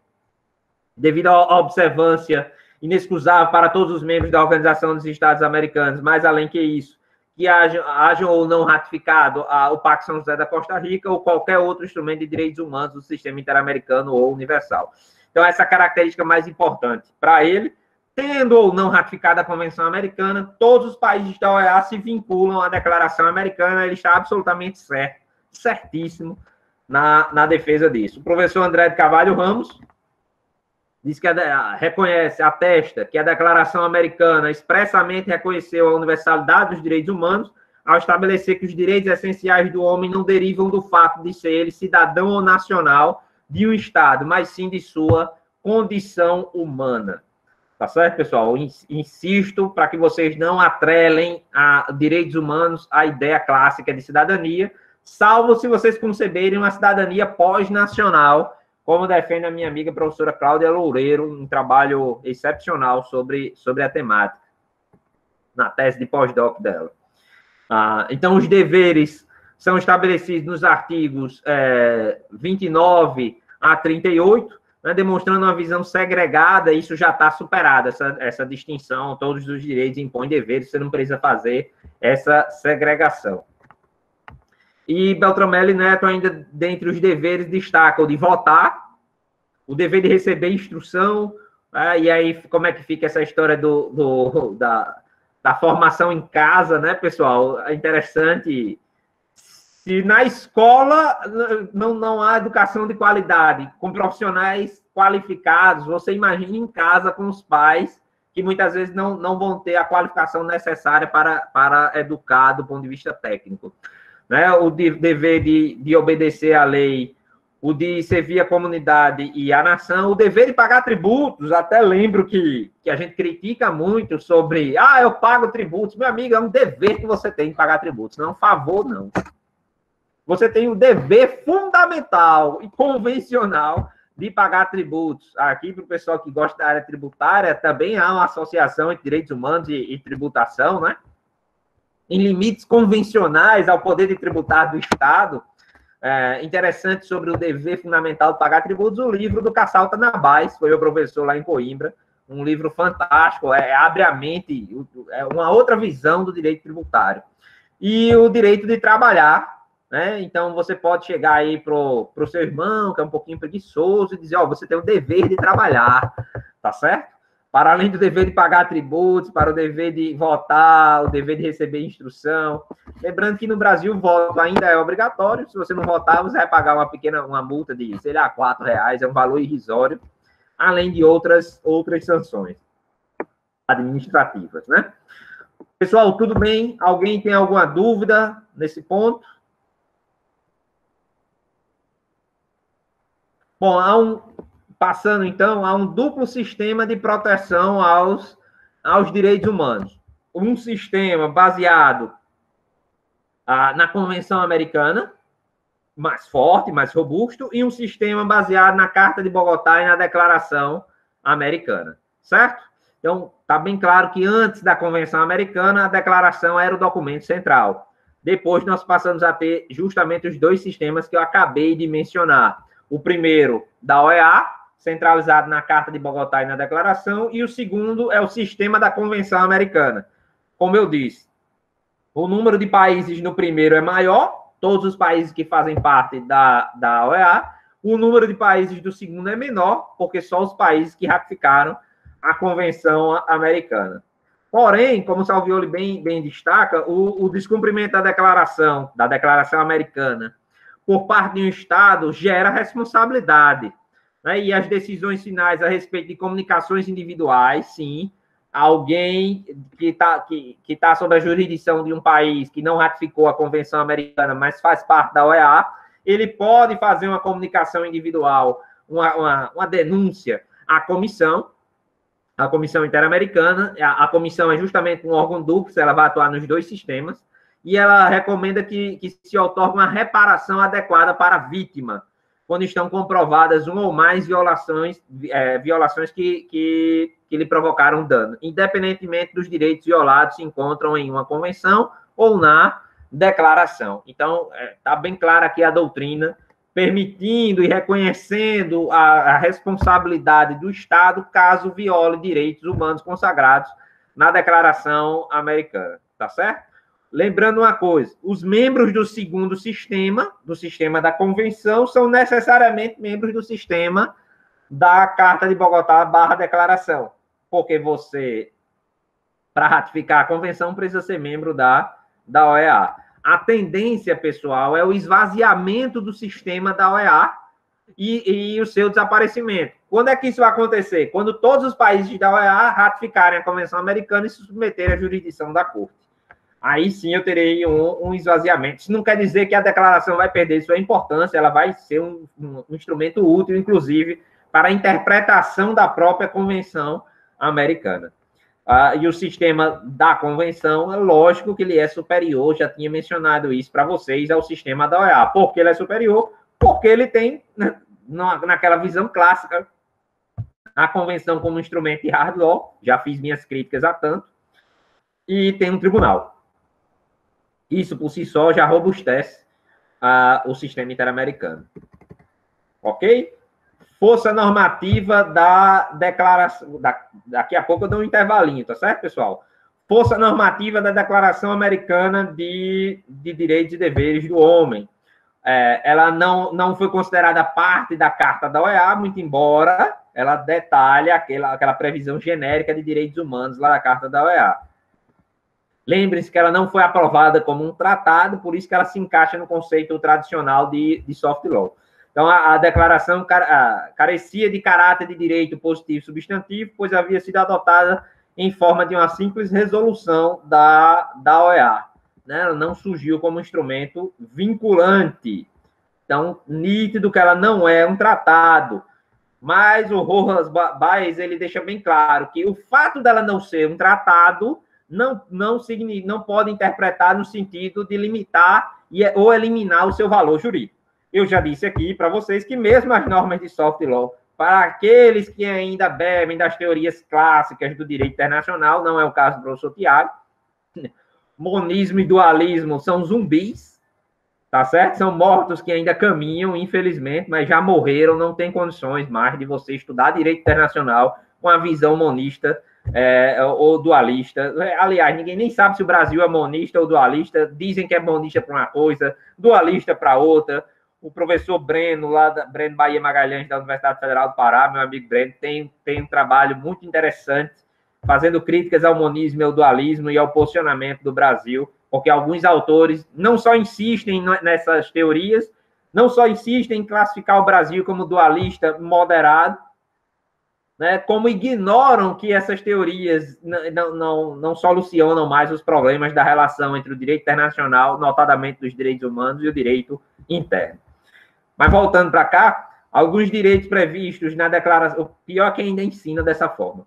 devido à observância inexcusável para todos os membros da Organização dos Estados Americanos, mas, além que isso, que hajam ou não ratificado o Pacto São José da Costa Rica ou qualquer outro instrumento de direitos humanos do sistema interamericano ou universal. Então, essa característica mais importante para ele, tendo ou não ratificado a Convenção Americana, todos os países da OEA se vinculam à Declaração Americana, ele está absolutamente certo, certíssimo na defesa disso. O professor André de Carvalho Ramos diz que atesta que a Declaração Americana expressamente reconheceu a universalidade dos direitos humanos ao estabelecer que os direitos essenciais do homem não derivam do fato de ser ele cidadão ou nacional de um Estado, mas sim de sua condição humana. Tá certo, pessoal? Insisto para que vocês não atrelem a direitos humanos à ideia clássica de cidadania, salvo se vocês conceberem uma cidadania pós-nacional, como defende a minha amiga professora Cláudia Loureiro, um trabalho excepcional sobre a temática, na tese de pós-doc dela. Então, os deveres são estabelecidos nos artigos 29 a 38, né, demonstrando uma visão segregada, isso já está superado, essa distinção, todos os direitos impõem deveres, você não precisa fazer essa segregação. E Beltramelli Neto ainda, dentre os deveres, destaca o de votar, o dever de receber instrução, e aí como é que fica essa história da formação em casa, né, pessoal? É interessante. Se na escola não há educação de qualidade, com profissionais qualificados, você imagina em casa com os pais, que muitas vezes não vão ter a qualificação necessária para educar do ponto de vista técnico. Né, o dever de obedecer à lei, o de servir a comunidade e a nação, o dever de pagar tributos, até lembro que a gente critica muito sobre, eu pago tributos, meu amigo, é um dever que você tem de pagar tributos, não é um favor, não. Você tem o dever fundamental e convencional de pagar tributos. Aqui, para o pessoal que gosta da área tributária, também há uma associação entre direitos humanos e tributação, né? Em limites convencionais ao poder de tributar do Estado, interessante sobre o dever fundamental de pagar tributos, o livro do Cassal Tanabás, foi meu professor lá em Coimbra, um livro fantástico, abre a mente, é uma outra visão do direito tributário. E o direito de trabalhar, né? Então você pode chegar aí para o seu irmão, que é um pouquinho preguiçoso, e dizer, você tem o dever de trabalhar, tá certo? Para além do dever de pagar tributos, para o dever de votar, o dever de receber instrução. Lembrando que no Brasil o voto ainda é obrigatório, se você não votar, você vai pagar uma multa de, sei lá, R$4, é um valor irrisório, além de outras sanções administrativas, né? Pessoal, tudo bem? Alguém tem alguma dúvida nesse ponto? Bom, passando, então, a um duplo sistema de proteção aos direitos humanos. Um sistema baseado na Convenção Americana, mais forte, mais robusto, e um sistema baseado na Carta de Bogotá e na Declaração Americana, certo? Então, está bem claro que antes da Convenção Americana, a declaração era o documento central. Depois, nós passamos a ter justamente os dois sistemas que eu acabei de mencionar. O primeiro, da OEA, centralizado na Carta de Bogotá e na Declaração, e o segundo é o sistema da Convenção Americana. Como eu disse, o número de países no primeiro é maior, todos os países que fazem parte da OEA. O número de países do segundo é menor, porque só os países que ratificaram a Convenção Americana. Porém, como Salvioli bem destaca, o descumprimento da Declaração Americana, por parte de um Estado, gera responsabilidade, né? E as decisões finais a respeito de comunicações individuais, sim, alguém que tá sob a jurisdição de um país que não ratificou a Convenção Americana, mas faz parte da OEA, ele pode fazer uma comunicação individual, uma denúncia à comissão, a Comissão Interamericana. A comissão é justamente um órgão duplo, ela vai atuar nos dois sistemas, e ela recomenda que se outorgue uma reparação adequada para a vítima, quando estão comprovadas uma ou mais violações que lhe provocaram dano, independentemente dos direitos violados se encontram em uma convenção ou na declaração. Então, está bem clara aqui a doutrina, permitindo e reconhecendo a responsabilidade do Estado caso viole direitos humanos consagrados na Declaração Americana, tá certo? Lembrando uma coisa, os membros do segundo sistema, do sistema da Convenção, são necessariamente membros do sistema da Carta de Bogotá / Declaração, porque você, para ratificar a Convenção, precisa ser membro da OEA. A tendência, pessoal, é o esvaziamento do sistema da OEA e o seu desaparecimento. Quando é que isso vai acontecer? Quando todos os países da OEA ratificarem a Convenção Americana e se submeterem à jurisdição da Corte. Aí sim eu terei um esvaziamento. Isso não quer dizer que a declaração vai perder sua importância, ela vai ser um instrumento útil, inclusive, para a interpretação da própria Convenção Americana. E o sistema da Convenção, é lógico que ele é superior, já tinha mencionado isso para vocês, ao sistema da OEA. Por que ele é superior? Porque ele tem, naquela visão clássica, a Convenção como instrumento de hard law, já fiz minhas críticas a tanto, e tem um tribunal. Isso, por si só, já robustece o sistema interamericano. Ok? Força normativa da declaração... Daqui a pouco eu dou um intervalinho, tá certo, pessoal? Força normativa da Declaração Americana de Direitos e Deveres do Homem. Ela não foi considerada parte da Carta da OEA, muito embora ela detalha aquela previsão genérica de direitos humanos lá na Carta da OEA. Lembre-se que ela não foi aprovada como um tratado, por isso que ela se encaixa no conceito tradicional de soft law. Então, a declaração carecia de caráter de direito positivo substantivo, pois havia sido adotada em forma de uma simples resolução da OEA, né? Ela não surgiu como instrumento vinculante. Então, nítido que ela não é um tratado. Mas o Rojas Baez, ele deixa bem claro que o fato dela não ser um tratado não pode interpretar no sentido de limitar ou eliminar o seu valor jurídico. Eu já disse aqui para vocês que mesmo as normas de soft law, para aqueles que ainda bebem das teorias clássicas do direito internacional, não é o caso do professor Tiago, monismo e dualismo são zumbis, tá certo? São mortos que ainda caminham, infelizmente, mas já morreram, não tem condições mais de você estudar direito internacional com a visão monista ou dualista. Aliás, ninguém nem sabe se o Brasil é monista ou dualista, dizem que é monista para uma coisa, dualista para outra. O professor Breno, Breno Bahia Magalhães, da Universidade Federal do Pará, meu amigo Breno, tem um trabalho muito interessante, fazendo críticas ao monismo e ao dualismo e ao posicionamento do Brasil, porque alguns autores não só insistem nessas teorias, não só insistem em classificar o Brasil como dualista moderado, né, como ignoram que essas teorias não solucionam mais os problemas da relação entre o direito internacional, notadamente dos direitos humanos, e o direito interno. Mas voltando para cá, alguns direitos previstos na declaração... O pior é que ainda ensina dessa forma.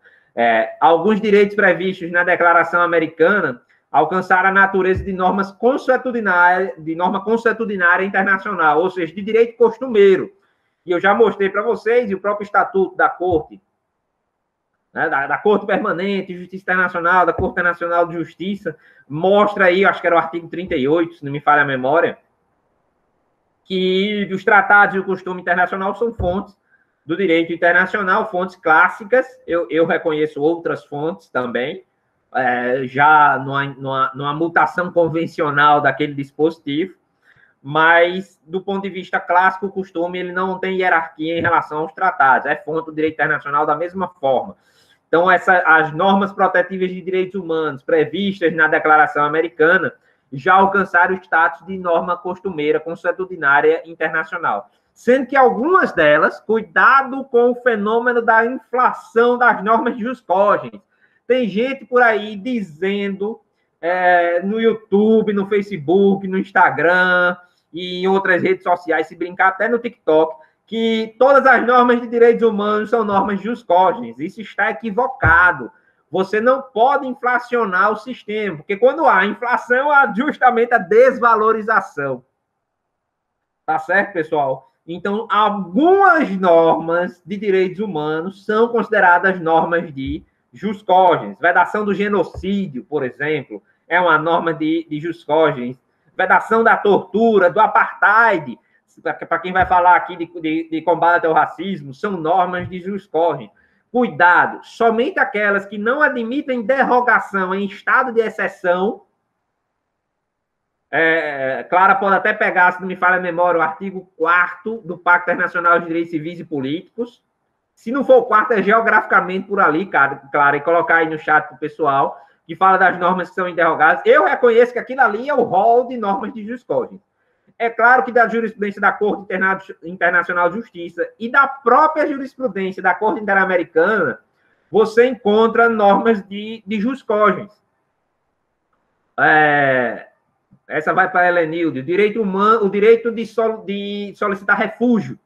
Alguns direitos previstos na Declaração Americana alcançar a natureza de norma consuetudinária internacional, ou seja, de direito costumeiro. E eu já mostrei para vocês, e o próprio Estatuto da Corte, né, da Corte Permanente de Justiça Internacional, da Corte Nacional de Justiça, mostra aí, acho que era o artigo 38, se não me falha a memória, que os tratados e o costume internacional são fontes do direito internacional, fontes clássicas. Eu reconheço outras fontes também, já numa mutação convencional daquele dispositivo, mas, do ponto de vista clássico, o costume ele não tem hierarquia em relação aos tratados, é fonte do direito internacional da mesma forma. Então, as normas protetivas de direitos humanos previstas na Declaração Americana já alcançaram o status de norma costumeira consuetudinária internacional, sendo que algumas delas, cuidado com o fenômeno da inflação das normas de jus cogens. Tem gente por aí dizendo, no YouTube, no Facebook, no Instagram e em outras redes sociais, se brincar até no TikTok, que todas as normas de direitos humanos são normas jus cogens. Isso está equivocado. Você não pode inflacionar o sistema, porque quando há inflação, há justamente a desvalorização. Tá certo, pessoal? Então, algumas normas de direitos humanos são consideradas normas de jus cogens. Vedação do genocídio, por exemplo, é uma norma de jus cogens. Vedação da tortura, do apartheid, para quem vai falar aqui de combate ao racismo, são normas de jus cogens. Cuidado, somente aquelas que não admitem derrogação em estado de exceção. Clara pode até pegar, se não me falha a memória, o artigo 4º do Pacto Internacional de Direitos Civis e Políticos. Se não for o 4º, é geograficamente por ali, Clara, e colocar aí no chat para o pessoal, que fala das normas que são interrogadas. Eu reconheço que aquilo ali é o rol de normas de jus cogens. É claro que da jurisprudência da Corte Internacional de Justiça e da própria jurisprudência da Corte Interamericana, você encontra normas de jus cogens. Essa vai para a Helenilde. O direito de solicitar refúgio,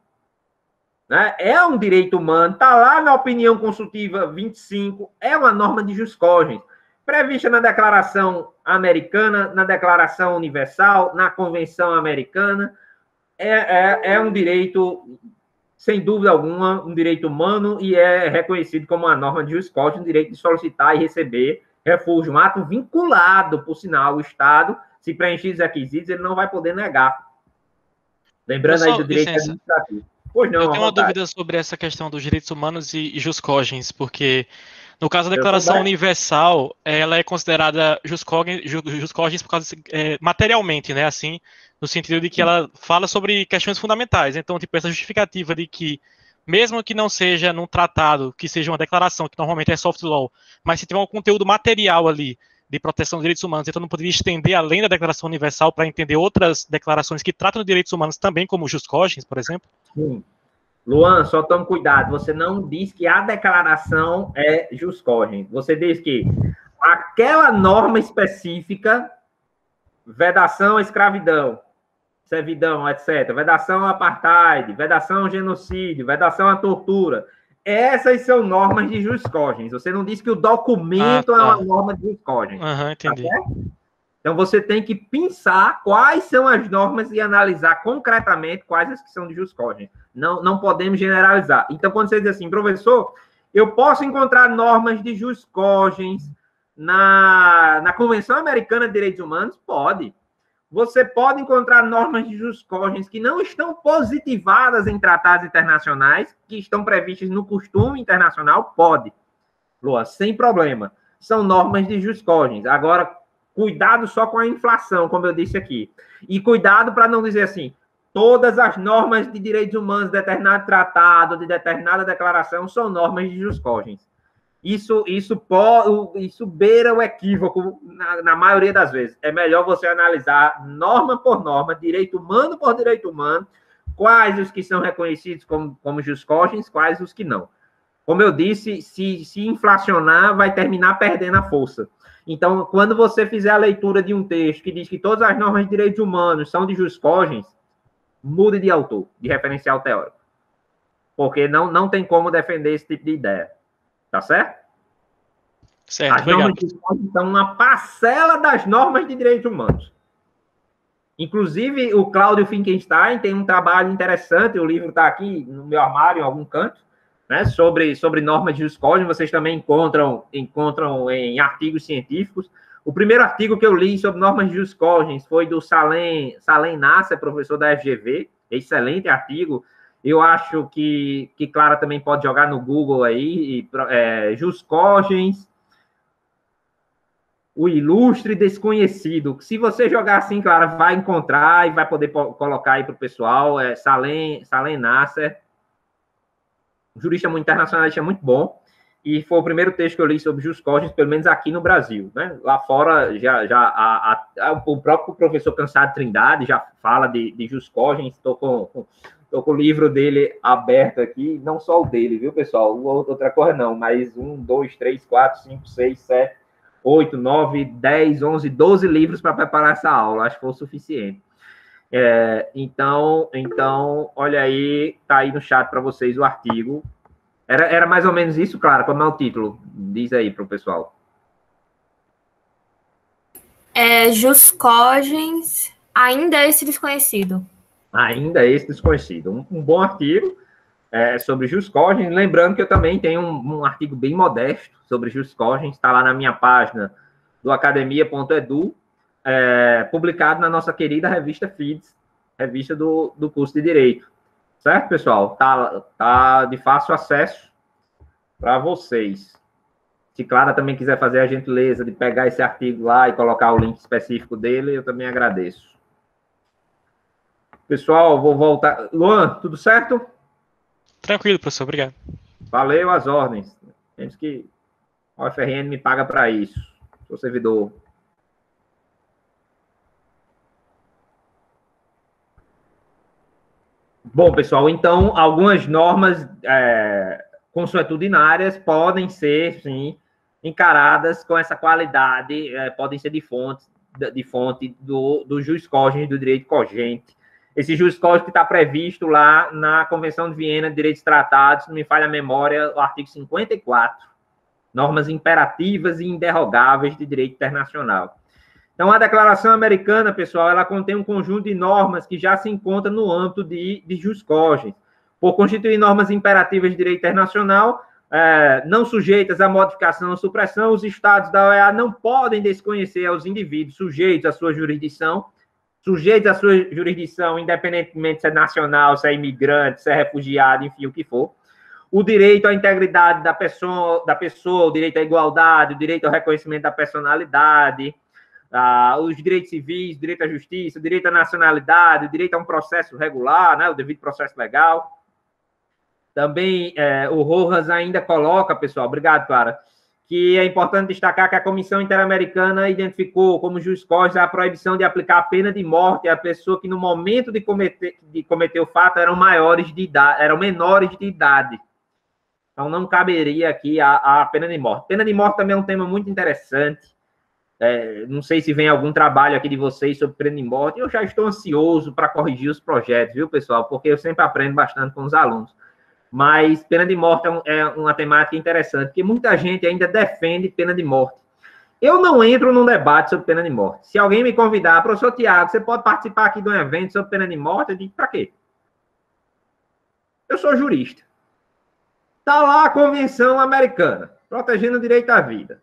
né? É um direito humano, está lá na opinião consultiva 25, é uma norma de jus cogens. Prevista na Declaração Americana, na Declaração Universal, na Convenção Americana, é um direito, sem dúvida alguma, um direito humano, e é reconhecido como uma norma de jus cogens, um direito de solicitar e receber refúgio, um ato vinculado, por sinal, o Estado, se preencher os requisitos, ele não vai poder negar. Lembrando, pessoal, aí do direito administrativo. Pois não, eu tenho uma dúvida sobre essa questão dos direitos humanos e jus cogens, porque... No caso da Declaração Universal, ela é considerada jus cogens por causa materialmente, né? Assim, no sentido de que ela fala sobre questões fundamentais. Então, tipo, essa justificativa de que, mesmo que não seja num tratado, que seja uma declaração, que normalmente é soft law, mas se tiver um conteúdo material ali de proteção dos direitos humanos, então não poderia estender além da Declaração Universal para entender outras declarações que tratam de direitos humanos também, como jus cogens, por exemplo? Sim. Luan, só tome cuidado, você não diz que a declaração é jus cogens. Você diz que aquela norma específica, vedação à escravidão, servidão, etc., vedação ao apartheid, vedação ao genocídio, vedação à tortura, essas são normas de jus cogens. Você não diz que o documento é uma norma de jus cogens. Entendi. Tá certo? Então, você tem que pensar quais são as normas e analisar concretamente quais as que são de jus cogens. Não podemos generalizar. Então, quando você diz assim, professor, eu posso encontrar normas de jus cogens na Convenção Americana de Direitos Humanos? Pode. Você pode encontrar normas de jus cogens que não estão positivadas em tratados internacionais, que estão previstas no costume internacional? Pode. Lua, sem problema. São normas de jus cogens. Agora, cuidado só com a inflação, como eu disse aqui. E cuidado para não dizer assim, todas as normas de direitos humanos de determinado tratado, de determinada declaração, são normas de jus cogens. Isso beira o equívoco na maioria das vezes. É melhor você analisar norma por norma, direito humano por direito humano, quais os que são reconhecidos como jus cogens, quais os que não. Como eu disse, se inflacionar, vai terminar perdendo a força. Então, quando você fizer a leitura de um texto que diz que todas as normas de direitos humanos são de jus cogens, mude de autor, de referencial teórico. Porque não tem como defender esse tipo de ideia. Tá certo? Certo, as normas de esporte são uma parcela das normas de direitos humanos. Inclusive, o Cláudio Finkenstein tem um trabalho interessante, o livro está aqui no meu armário, em algum canto, né, sobre normas de código, vocês também encontram em artigos científicos. O primeiro artigo que eu li sobre normas de jurisprudência foi do Salem Nasser, professor da FGV, excelente artigo. Eu acho que Clara também pode jogar no Google aí, jurisprudência, o ilustre desconhecido. Se você jogar assim, Clara, vai encontrar e vai poder colocar aí para o pessoal, Salem Nasser, um jurista muito internacionalista, muito bom. E foi o primeiro texto que eu li sobre jurisprudência, pelo menos aqui no Brasil, né? Lá fora, o próprio professor Cançado Trindade já fala de jurisprudência. Estou com o livro dele aberto aqui, não só o dele, viu, pessoal? Outra coisa não, mas 1, 2, 3, 4, 5, 6, 7, 8, 9, 10, 11, 12 livros para preparar essa aula, acho que foi o suficiente. Então, olha aí, tá aí no chat para vocês o artigo. Era mais ou menos isso, claro, como é o título? Diz aí para o pessoal. Jurisprudência, ainda esse desconhecido. Ainda esse desconhecido. Um bom artigo sobre jurisprudência. Lembrando que eu também tenho um artigo bem modesto sobre jurisprudência, está lá na minha página do academia.edu, publicado na nossa querida revista FIDS, revista do curso de Direito. Certo, pessoal? Tá de fácil acesso para vocês. Se Clara também quiser fazer a gentileza de pegar esse artigo lá e colocar o link específico dele, eu também agradeço. Pessoal, vou voltar. Luan, tudo certo? Tranquilo, professor. Obrigado. Valeu, as ordens. Temos que... O FRN me paga para isso. Sou servidor. Bom, pessoal, então, algumas normas consuetudinárias podem ser, sim, encaradas com essa qualidade, podem ser de fonte do jus cogens, do direito cogente. Esse jus cogens que está previsto lá na Convenção de Viena de Direitos Tratados, não me falha a memória, o artigo 54, normas imperativas e inderrogáveis de direito internacional. Então, a Declaração Americana, pessoal, ela contém um conjunto de normas que já se encontra no âmbito de jurisprudência. Por constituir normas imperativas de direito internacional, não sujeitas a modificação ou supressão, os estados da OEA não podem desconhecer aos indivíduos sujeitos à sua jurisdição, independentemente se é nacional, se é imigrante, se é refugiado, enfim, o que for. O direito à integridade da pessoa, o direito à igualdade, o direito ao reconhecimento da personalidade, os direitos civis, o direito à justiça, o direito à nacionalidade, o direito a um processo regular, né, o devido processo legal. Também o Rojas ainda coloca, pessoal, obrigado, Clara, que é importante destacar que a Comissão Interamericana identificou como jurisprudência a proibição de aplicar a pena de morte à pessoa que no momento de cometer o fato eram menores de idade. Então não caberia aqui a pena de morte. Pena de morte também é um tema muito interessante. Não sei se vem algum trabalho aqui de vocês sobre pena de morte. Eu já estou ansioso para corrigir os projetos, viu, pessoal? Porque eu sempre aprendo bastante com os alunos. Mas pena de morte é uma temática interessante, porque muita gente ainda defende pena de morte. Eu não entro num debate sobre pena de morte. Se alguém me convidar, professor Tiago, você pode participar aqui de um evento sobre pena de morte? Eu digo, para quê? Eu sou jurista. Está lá a Convenção Americana, protegendo o direito à vida.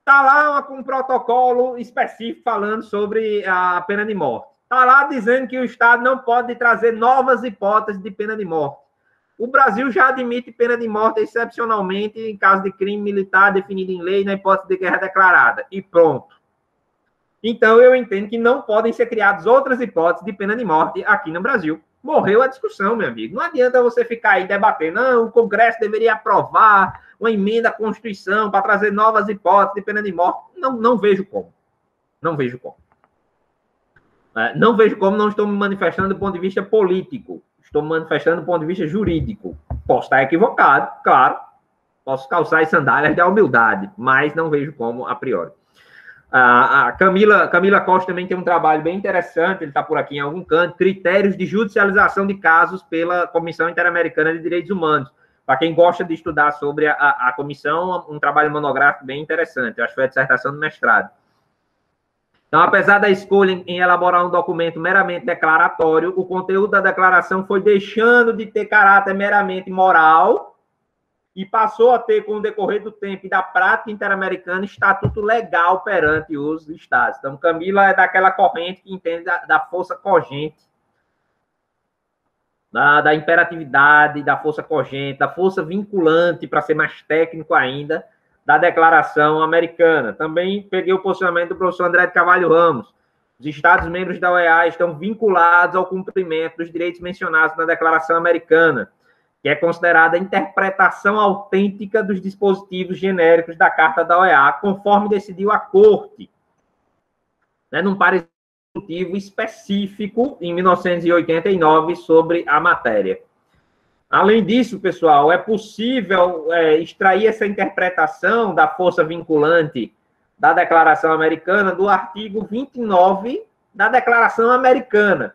Está lá com um protocolo específico falando sobre a pena de morte. Está lá dizendo que o Estado não pode trazer novas hipóteses de pena de morte. O Brasil já admite pena de morte excepcionalmente em caso de crime militar definido em lei na hipótese de guerra declarada. E pronto. Então, eu entendo que não podem ser criadas outras hipóteses de pena de morte aqui no Brasil. Morreu a discussão, meu amigo. Não adianta você ficar aí debatendo. Não, o Congresso deveria aprovar uma emenda à Constituição para trazer novas hipóteses de pena de morte. Não vejo como. Não vejo como. Não vejo como, não estou me manifestando do ponto de vista político. Estou me manifestando do ponto de vista jurídico. Posso estar equivocado, claro. Posso calçar as sandálias da humildade, mas não vejo como a priori. A Camila Costa também tem um trabalho bem interessante, ele está por aqui em algum canto, Critérios de Judicialização de Casos pela Comissão Interamericana de Direitos Humanos. Para quem gosta de estudar sobre a comissão, um trabalho monográfico bem interessante. Eu acho que foi a dissertação do mestrado. Então, apesar da escolha em elaborar um documento meramente declaratório, o conteúdo da declaração foi deixando de ter caráter meramente moral e passou a ter, com o decorrer do tempo e da prática interamericana, estatuto legal perante os estados. Então, Camila é daquela corrente que entende da força cogente, da imperatividade, da força cogente, da força vinculante, para ser mais técnico ainda, da Declaração Americana. Também peguei o posicionamento do professor André de Carvalho Ramos. Os Estados-membros da OEA estão vinculados ao cumprimento dos direitos mencionados na Declaração Americana, que é considerada a interpretação autêntica dos dispositivos genéricos da Carta da OEA, conforme decidiu a Corte, né, num parecer específico, em 1989, sobre a matéria. Além disso, pessoal, é possível extrair essa interpretação da força vinculante da Declaração Americana do artigo 29 da Declaração Americana,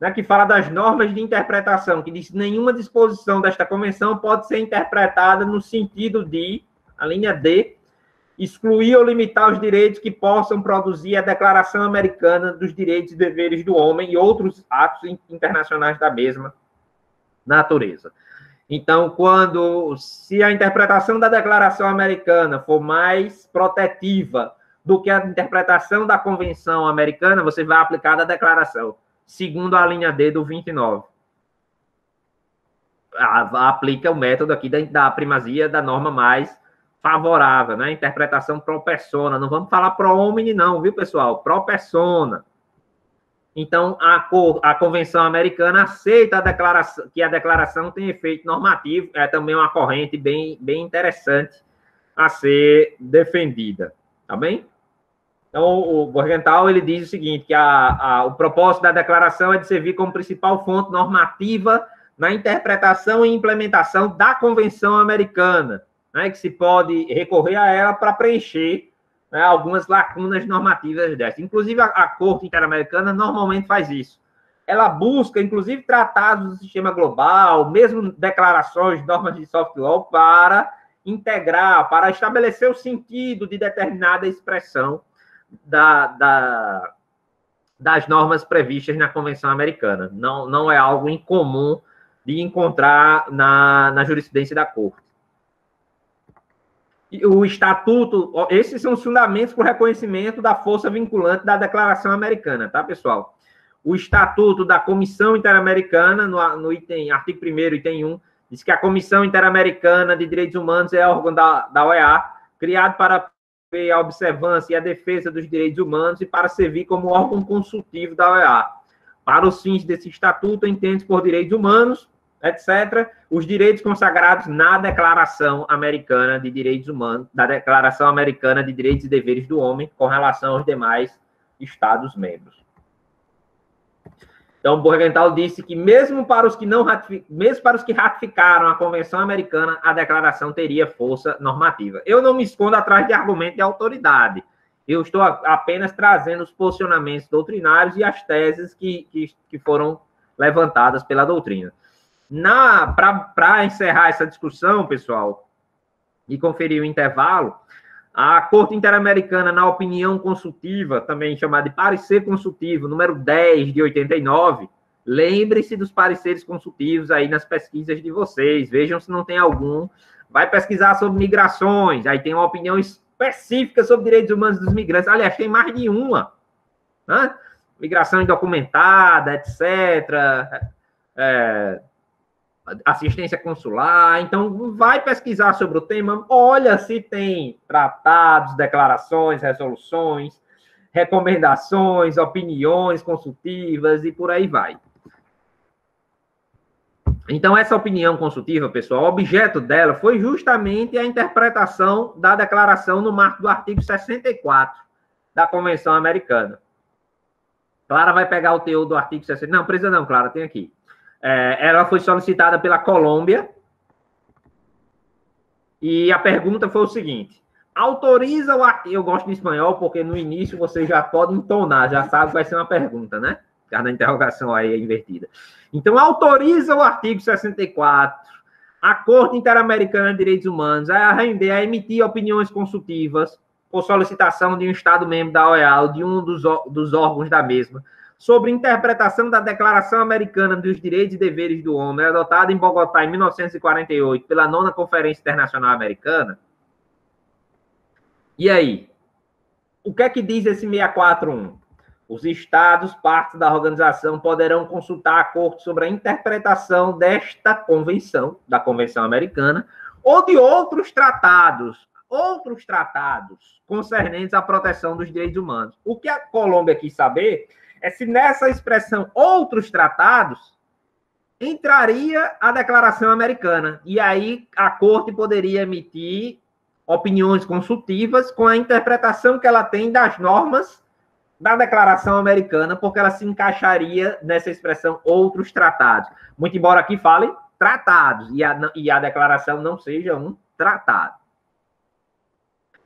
né, que fala das normas de interpretação, que diz que nenhuma disposição desta convenção pode ser interpretada no sentido de, a linha D, excluir ou limitar os direitos que possam produzir a Declaração Americana dos Direitos e Deveres do Homem e outros atos internacionais da mesma natureza. Então, se a interpretação da Declaração Americana for mais protetiva do que a interpretação da Convenção Americana, você vai aplicar da declaração, segundo a linha D do 29. Aplica o método aqui da primazia da norma mais favorável, né? Interpretação pro persona. Não vamos falar pro homine, não, viu, pessoal? Pro persona. Então, a Convenção Americana aceita que a declaração tem efeito normativo, é também uma corrente bem interessante a ser defendida, tá bem? Então, o Buergenthal, ele diz o seguinte, que o propósito da declaração é de servir como principal fonte normativa na interpretação e implementação da Convenção Americana, né, que se pode recorrer a ela para preencher, né, algumas lacunas normativas dessas. Inclusive, a Corte Interamericana normalmente faz isso. Ela busca, inclusive, tratados do sistema global, mesmo declarações, normas de soft law, para integrar, para estabelecer o sentido de determinada expressão das normas previstas na Convenção Americana. Não é algo incomum de encontrar na jurisprudência da Corte. O estatuto, esses são os fundamentos para o reconhecimento da força vinculante da Declaração Americana, tá, pessoal? O estatuto da Comissão Interamericana, no item, artigo 1º, item 1, diz que a Comissão Interamericana de Direitos Humanos é órgão da OEA, criado para a observância e a defesa dos direitos humanos e para servir como órgão consultivo da OEA. Para os fins desse estatuto, entende-se por direitos humanos, etc., os direitos consagrados na Declaração Americana de Direitos Humanos, da Declaração Americana de Direitos e Deveres do Homem, com relação aos demais Estados-membros. Então, Buergenthal disse que, mesmo para os que ratificaram a Convenção Americana, a declaração teria força normativa. Eu não me escondo atrás de argumento de autoridade. Eu estou apenas trazendo os posicionamentos doutrinários e as teses que foram levantadas pela doutrina. Para encerrar essa discussão, pessoal, e conferir o intervalo, a Corte Interamericana, na opinião consultiva, também chamada de parecer consultivo, número 10 de 89, lembre-se dos pareceres consultivos aí nas pesquisas de vocês, vejam se não tem algum, vai pesquisar sobre migrações, aí tem uma opinião específica sobre direitos humanos dos migrantes, aliás, tem mais de uma, né? Migração indocumentada, etc., assistência consular. Então, vai pesquisar sobre o tema, olha se tem tratados, declarações, resoluções, recomendações, opiniões consultivas e por aí vai. Então, essa opinião consultiva, pessoal, o objeto dela foi justamente a interpretação da declaração no marco do artigo 64 da Convenção Americana. Clara vai pegar o teor do artigo 64. Não, precisa não, Clara, tem aqui. Ela foi solicitada pela Colômbia e a pergunta foi o seguinte: autoriza o artigo... Eu gosto de espanhol porque no início você já pode entonar, já sabe que vai ser uma pergunta, né? Cada interrogação aí é invertida. Então, autoriza o artigo 64 a Corte Interamericana de Direitos Humanos a emitir opiniões consultivas por solicitação de um Estado membro da OEA ou de um dos órgãos da mesma, sobre interpretação da Declaração Americana dos Direitos e Deveres do Homem, adotada em Bogotá em 1948 pela 9ª Conferência Internacional Americana. E aí? O que é que diz esse 641? Os Estados, partes da organização, poderão consultar a Corte sobre a interpretação desta Convenção, da Convenção Americana, ou de outros tratados concernentes à proteção dos direitos humanos. O que a Colômbia quis saber é se nessa expressão outros tratados entraria a Declaração Americana. E aí a Corte poderia emitir opiniões consultivas com a interpretação que ela tem das normas da Declaração Americana, porque ela se encaixaria nessa expressão outros tratados. Muito embora aqui fale tratados, e a declaração não seja um tratado.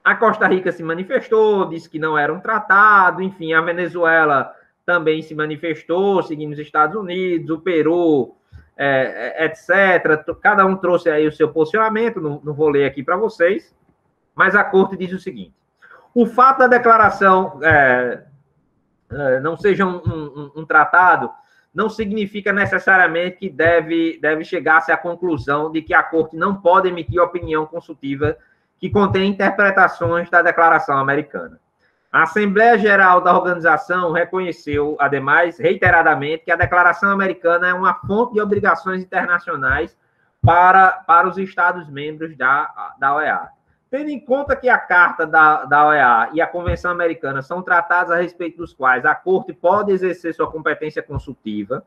A Costa Rica se manifestou, disse que não era um tratado, enfim, a Venezuela também se manifestou, seguindo os Estados Unidos, o Peru, etc. Cada um trouxe aí o seu posicionamento, não vou ler aqui para vocês, mas a Corte diz o seguinte: o fato da declaração não seja um tratado não significa necessariamente que deve chegar-se à conclusão de que a Corte não pode emitir opinião consultiva que contém interpretações da Declaração Americana. A Assembleia Geral da organização reconheceu, ademais, reiteradamente, que a Declaração Americana é uma fonte de obrigações internacionais para os Estados-membros da OEA. Tendo em conta que a Carta da OEA e a Convenção Americana são tratados a respeito dos quais a Corte pode exercer sua competência consultiva,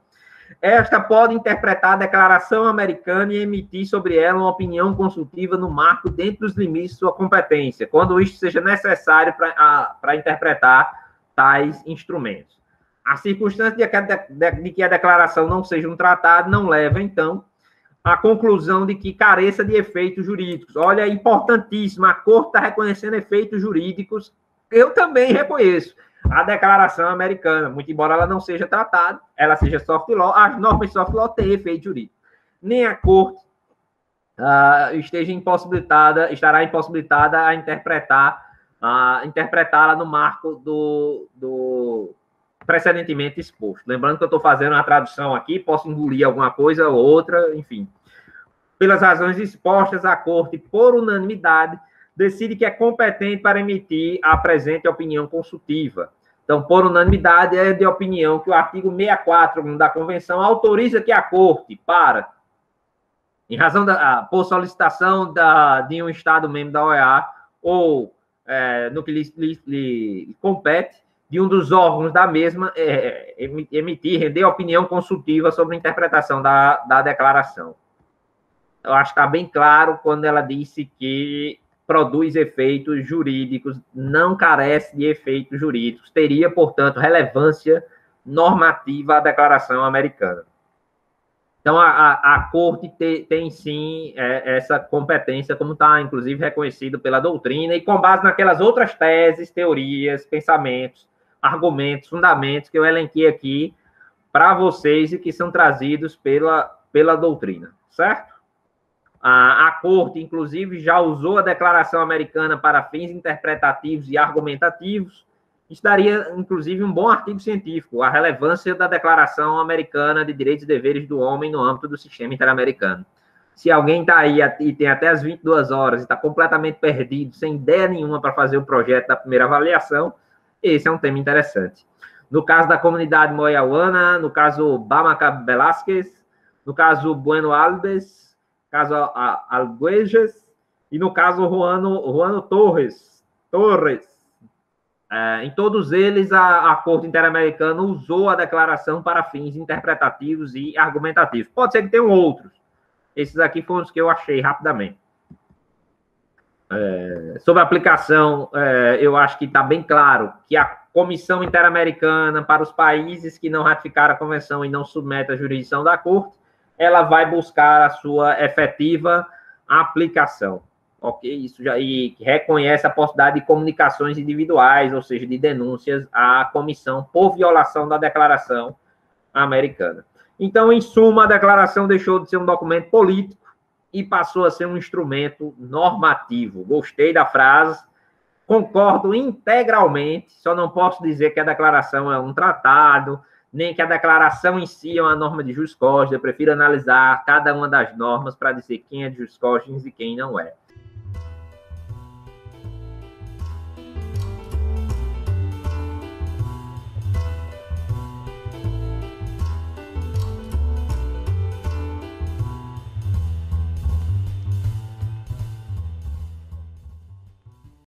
esta pode interpretar a Declaração Americana e emitir sobre ela uma opinião consultiva no marco dentro dos limites de sua competência, quando isto seja necessário para interpretar tais instrumentos. A circunstância de que a declaração não seja um tratado não leva, então, à conclusão de que careça de efeitos jurídicos. Olha, é importantíssimo, a Corte está reconhecendo efeitos jurídicos. Eu também reconheço a Declaração Americana, muito embora ela não seja tratada, ela seja soft law, as normas soft law têm efeito jurídico. Nem a Corte estará impossibilitada a interpretá-la no marco do precedentemente exposto. Lembrando que eu estou fazendo uma tradução aqui, posso engolir alguma coisa ou outra, enfim. Pelas razões expostas, a Corte, por unanimidade, decide que é competente para emitir a presente opinião consultiva. Então, por unanimidade, é de opinião que o artigo 641 da Convenção autoriza que a Corte, por solicitação de um Estado membro da OEA, ou, no que lhe compete, de um dos órgãos da mesma, render opinião consultiva sobre a interpretação da declaração. Eu acho que está bem claro quando ela disse que produz efeitos jurídicos, não carece de efeitos jurídicos, teria, portanto, relevância normativa à Declaração Americana. Então, a Corte tem sim, essa competência, como está, inclusive, reconhecido pela doutrina, e com base naquelas outras teses, teorias, pensamentos, argumentos, fundamentos que eu elenquei aqui para vocês e que são trazidos pela doutrina, certo? A Corte, inclusive, já usou a Declaração Americana para fins interpretativos e argumentativos. Isso daria, inclusive, um bom artigo científico, a relevância da Declaração Americana de Direitos e Deveres do Homem no âmbito do sistema interamericano. Se alguém está aí e tem até as 22 horas e está completamente perdido, sem ideia nenhuma para fazer o projeto da primeira avaliação, esse é um tema interessante. No caso da comunidade moyauana, no caso Bamaca Velázquez, no caso Bueno Alves, caso Alguejas, e no caso Juano Torres. Em todos eles, a Corte Interamericana usou a declaração para fins interpretativos e argumentativos. Pode ser que tenham outros. Esses aqui foram os que eu achei rapidamente. Sobre a aplicação, eu acho que está bem claro que a Comissão Interamericana, para os países que não ratificaram a Convenção e não submetem à jurisdição da Corte, ela vai buscar a sua efetiva aplicação, ok? Isso já e reconhece a possibilidade de comunicações individuais, ou seja, de denúncias à comissão por violação da Declaração Americana. Então, em suma, a declaração deixou de ser um documento político e passou a ser um instrumento normativo. Gostei da frase, concordo integralmente, só não posso dizer que a declaração é um tratado, nem que a declaração em si é uma norma de jus cogens. Eu prefiro analisar cada uma das normas para dizer quem é de jus cogens e quem não é.